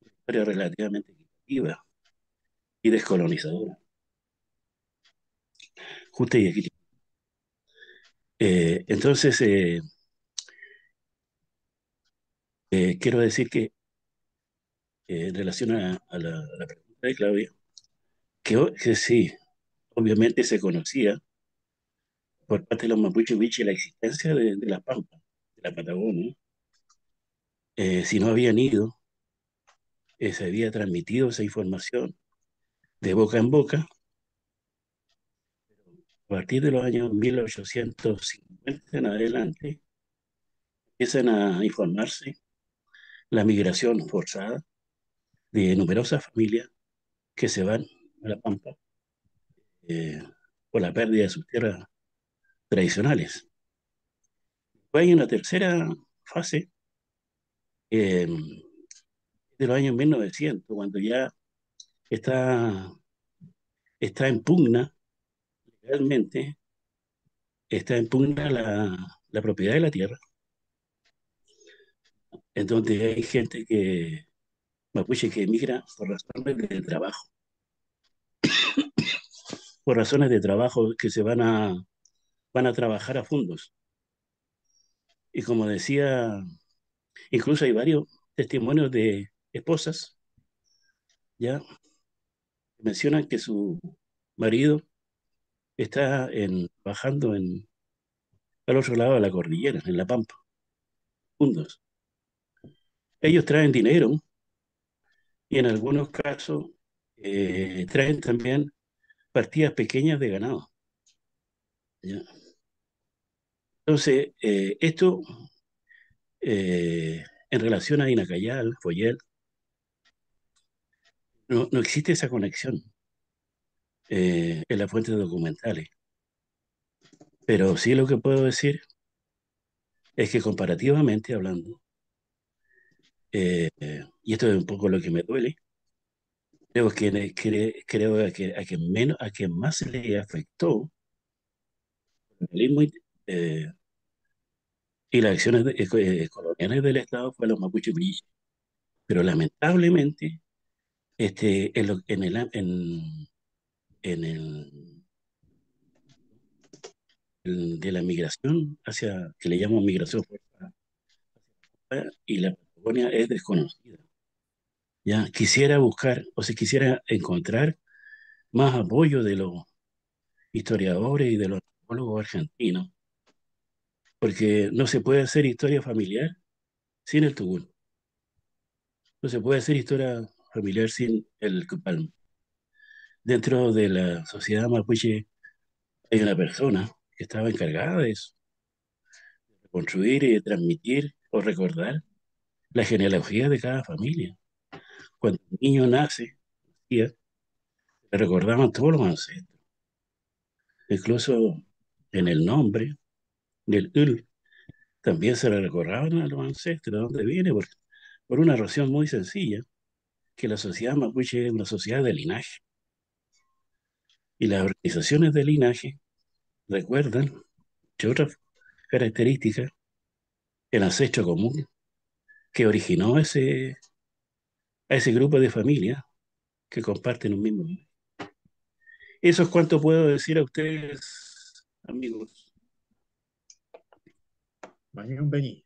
una historia relativamente equitativa y descolonizadora, justa y equitativa. Entonces, quiero decir que, en relación a la pregunta de Claudia, que sí, obviamente se conocía por parte de los mapuches huilliches la existencia de las pampas, de la Patagonia. Si no habían ido, se había transmitido esa información de boca en boca. A partir de los años 1850 en adelante, empiezan a informarse la migración forzada de numerosas familias que se van a la pampa, por la pérdida de sus tierras tradicionales. Después hay una tercera fase, de los años 1900, cuando ya está en pugna, realmente está en pugna la propiedad de la tierra, en donde hay gente mapuche que emigra por razones de trabajo, por razones de trabajo que se van a trabajar a fundos. Y como decía, incluso hay varios testimonios de esposas, ya mencionan que su marido está bajando al otro lado de la cordillera, en la Pampa, fundos. Ellos traen dinero y en algunos casos traen también partidas pequeñas de ganado, ¿ya? Entonces, esto en relación a Inacayal, Foyel, no existe esa conexión en las fuentes documentales. Pero sí lo que puedo decir es que comparativamente hablando, y esto es un poco lo que me duele, creo que a quien más se le afectó y las acciones coloniales del Estado fue a los mapuches brillantes. Pero lamentablemente, de la migración que le llaman migración forzada, y la Patagonia es desconocida. Ya quisiera buscar, o si quisiera encontrar más apoyo de los historiadores y de los antropólogos argentinos, porque no se puede hacer historia familiar sin el Tucún. No se puede hacer historia familiar sin el Cupalma. Dentro de la sociedad mapuche hay una persona que estaba encargada de eso, de construir y de transmitir o recordar la genealogía de cada familia. Cuando un niño nace, le recordaban todos los ancestros, incluso en el nombre del UL, también se le recordaban a los ancestros, de dónde viene, por una razón muy sencilla, que la sociedad mapuche es una sociedad de linaje. Y las organizaciones de linaje recuerdan, entre otras características, el ancestro común que originó a ese grupo de familias que comparten un mismo. Eso es cuanto puedo decir a ustedes, amigos. Mañana vení.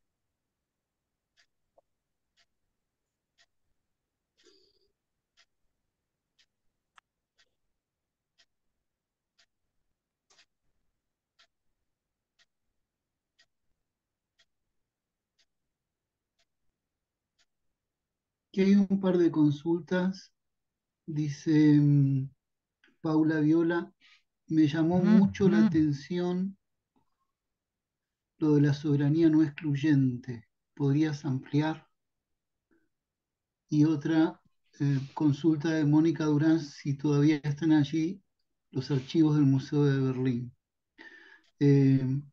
Aquí hay un par de consultas. Dice Paula Viola, me llamó mucho la atención lo de la soberanía no excluyente. ¿Podrías ampliar? Y otra consulta de Mónica Durán, si todavía están allí los archivos del Museo de Berlín.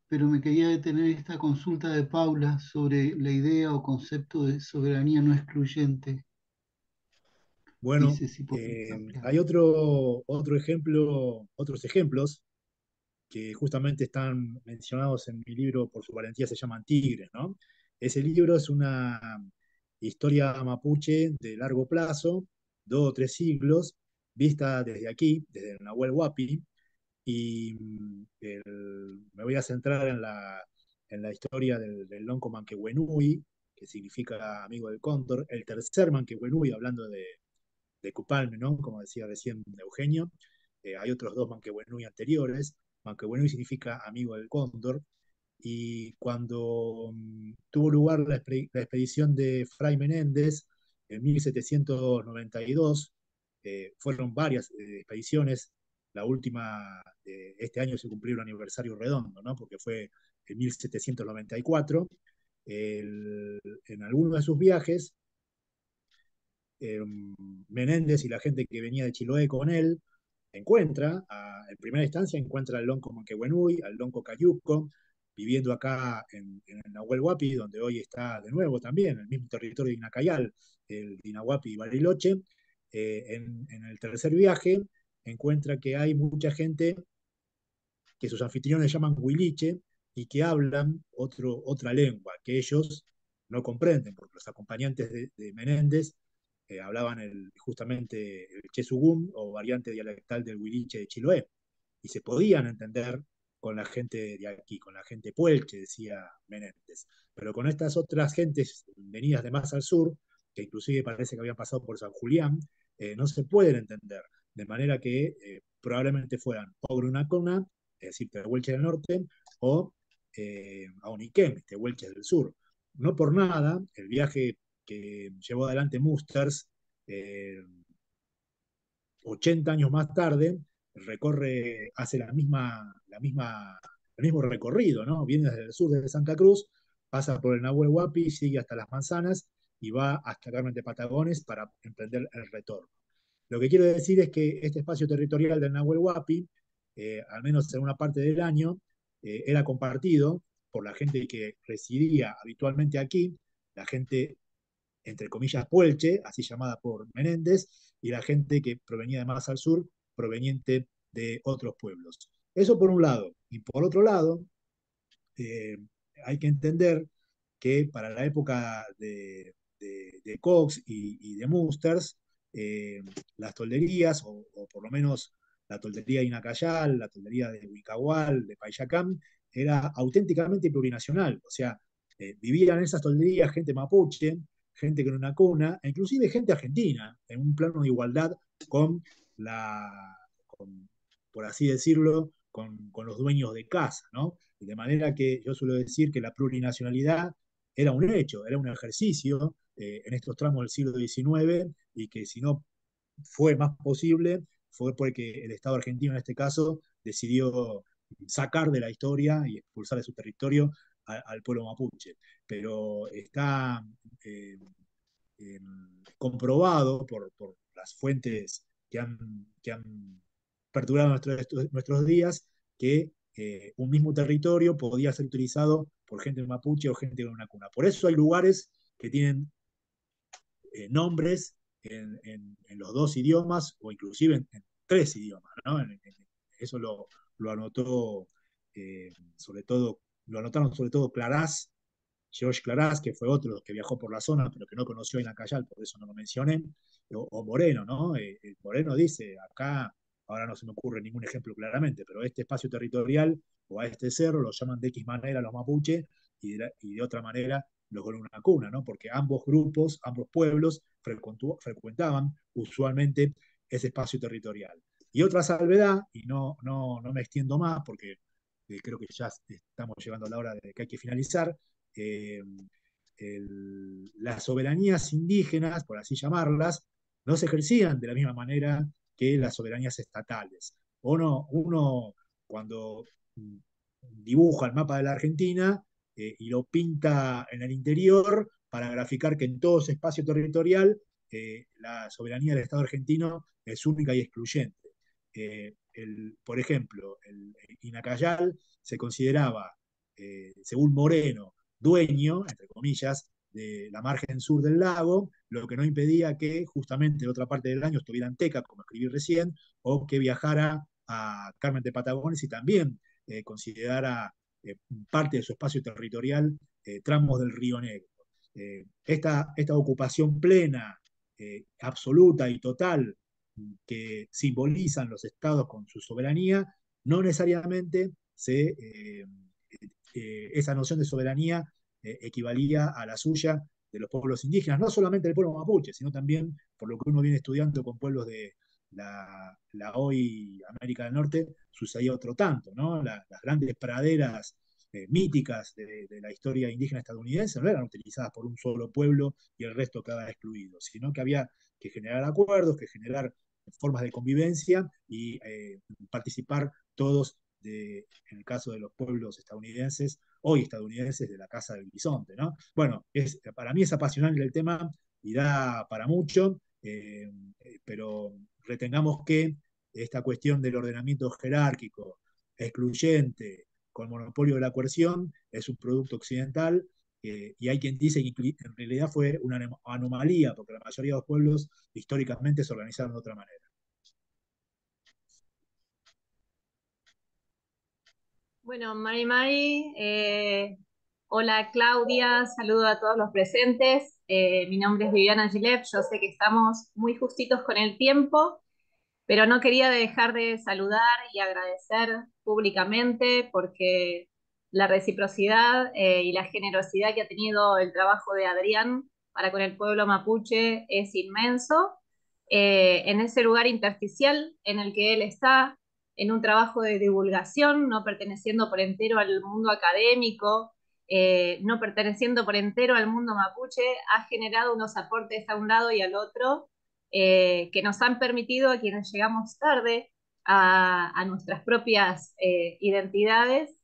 Pero me quería detener esta consulta de Paula sobre la idea o concepto de soberanía no excluyente. Bueno, dice, si hay otros ejemplos que justamente están mencionados en mi libro Por su valentía se llaman tigres, ¿no? Ese libro es una historia mapuche de largo plazo, 2 o 3 siglos, vista desde aquí, desde Nahuel Huapi. Y me voy a centrar en la historia del lonco Manquehuenui, que significa amigo del cóndor, el tercer Manquehuenui, hablando de Cupalme, ¿no? Como decía recién Eugenio, hay otros 2 Manquehuenui anteriores. Manquehuenui significa amigo del cóndor, y cuando tuvo lugar la expedición de Fray Menéndez en 1792, fueron varias expediciones. La última, este año se cumplió un aniversario redondo, ¿no? Porque fue en 1794. En alguno de sus viajes, Menéndez y la gente que venía de Chiloé con él, en primera instancia encuentra al lonco Manquehuenui, al lonco Cayuco, viviendo acá en el Nahuel Huapi, donde hoy está de nuevo también, en el mismo territorio de Inacayal, el Dinahuapi y Bariloche, en el tercer viaje encuentra que hay mucha gente que sus anfitriones llaman huiliche y que hablan otra lengua, que ellos no comprenden, porque los acompañantes de Menéndez hablaban justamente el chesugún o variante dialectal del huiliche de Chiloé, y se podían entender con la gente de aquí, con la gente puelche, decía Menéndez. Pero con estas otras gentes venidas de más al sur, que inclusive parece que habían pasado por San Julián, no se pueden entender, de manera que probablemente fueran o Gününa Küna, es decir, tehuelches del norte, o Aonikenk, tehuelches del sur. No por nada, el viaje que llevó adelante Musters, 80 años más tarde, hace el mismo recorrido, ¿no? Viene desde el sur, desde Santa Cruz, pasa por el Nahuel Huapi, sigue hasta Las Manzanas y va hasta Carmen de Patagones para emprender el retorno. Lo que quiero decir es que este espacio territorial del Nahuel Huapi, al menos en una parte del año, era compartido por la gente que residía habitualmente aquí, la gente, entre comillas, puelche, así llamada por Menéndez, y la gente que provenía de más al sur, proveniente de otros pueblos. Eso por un lado. Y por otro lado, hay que entender que para la época de Cox y de Musters, las tolderías, o por lo menos la toldería de Inacayal, la toldería de Huincahual, de Payacán, era auténticamente plurinacional. O sea, vivían en esas tolderías gente mapuche, gente Gününa Küna, e inclusive gente argentina, en un plano de igualdad por así decirlo, con los dueños de casa, ¿no? De manera que yo suelo decir que la plurinacionalidad era un hecho, era un ejercicio en estos tramos del siglo XIX, y que si no fue más posible, fue porque el Estado argentino en este caso decidió sacar de la historia y expulsar de su territorio al pueblo mapuche. Pero está comprobado por las fuentes que han perdurado nuestros días, que un mismo territorio podía ser utilizado por gente mapuche o gente de una cuna. Por eso hay lugares que tienen nombres en los dos idiomas, o inclusive en tres idiomas, ¿no? Eso lo anotó, lo anotaron sobre todo Claras, George Claras, que fue otro que viajó por la zona, pero que no conoció en Inacayal, por eso no lo mencioné, o Moreno, ¿no? Moreno dice, acá, ahora no se me ocurre ningún ejemplo claramente, pero este espacio territorial, o a este cerro, lo llaman de X manera los mapuche, y de otra manera los Gününa Küna, ¿no? Porque ambos grupos, ambos pueblos, frecuentaban usualmente ese espacio territorial. Y otra salvedad, y no me extiendo más, porque creo que ya estamos llegando a la hora de que hay que finalizar, las soberanías indígenas, por así llamarlas, no se ejercían de la misma manera que las soberanías estatales. Uno cuando dibuja el mapa de la Argentina y lo pinta en el interior para graficar que en todo ese espacio territorial la soberanía del Estado argentino es única y excluyente. Por ejemplo, el Inacayal se consideraba, según Moreno, dueño, entre comillas, de la margen sur del lago, lo que no impedía que justamente en otra parte del año estuviera en Teca, como escribí recién, o que viajara a Carmen de Patagones y también considerara parte de su espacio territorial tramos del Río Negro. Esta ocupación plena, absoluta y total, que simbolizan los estados con su soberanía, no necesariamente esa noción de soberanía equivalía a la suya de los pueblos indígenas, no solamente del pueblo mapuche, sino también, por lo que uno viene estudiando con pueblos de la hoy América del Norte, sucedía otro tanto, ¿no? Las grandes praderas míticas de la historia indígena estadounidense no eran utilizadas por un solo pueblo y el resto quedaba excluido, sino que había que generar acuerdos, que generar formas de convivencia y participar todos, en el caso de los pueblos estadounidenses, hoy estadounidenses, de la Casa del Bisonte, ¿no? Bueno, para mí es apasionante el tema y da para mucho, pero retengamos que esta cuestión del ordenamiento jerárquico, excluyente, con monopolio de la coerción, es un producto occidental, y hay quien dice que en realidad fue una anomalía, porque la mayoría de los pueblos históricamente se organizaron de otra manera. Bueno, Mari, hola Claudia, saludo a todos los presentes, mi nombre es Viviana Ayilef, yo sé que estamos muy justitos con el tiempo, pero no quería dejar de saludar y agradecer públicamente porque la reciprocidad y la generosidad que ha tenido el trabajo de Adrián para con el pueblo mapuche es inmenso, en ese lugar intersticial en el que él está, en un trabajo de divulgación, no perteneciendo por entero al mundo académico, no perteneciendo por entero al mundo mapuche, ha generado unos aportes a un lado y al otro que nos han permitido a quienes llegamos tarde a nuestras propias identidades,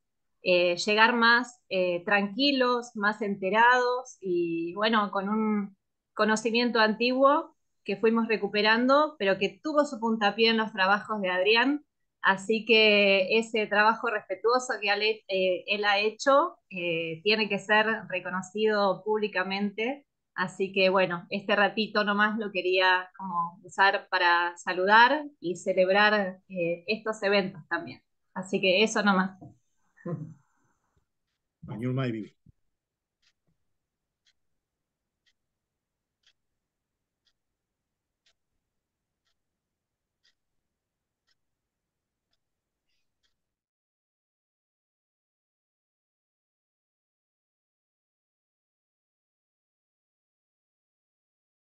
llegar más tranquilos, más enterados y bueno, con un conocimiento antiguo que fuimos recuperando, pero que tuvo su puntapié en los trabajos de Adrián. Así que ese trabajo respetuoso que él ha hecho tiene que ser reconocido públicamente. Así que bueno, este ratito nomás lo quería como usar para saludar y celebrar estos eventos también. Así que eso nomás.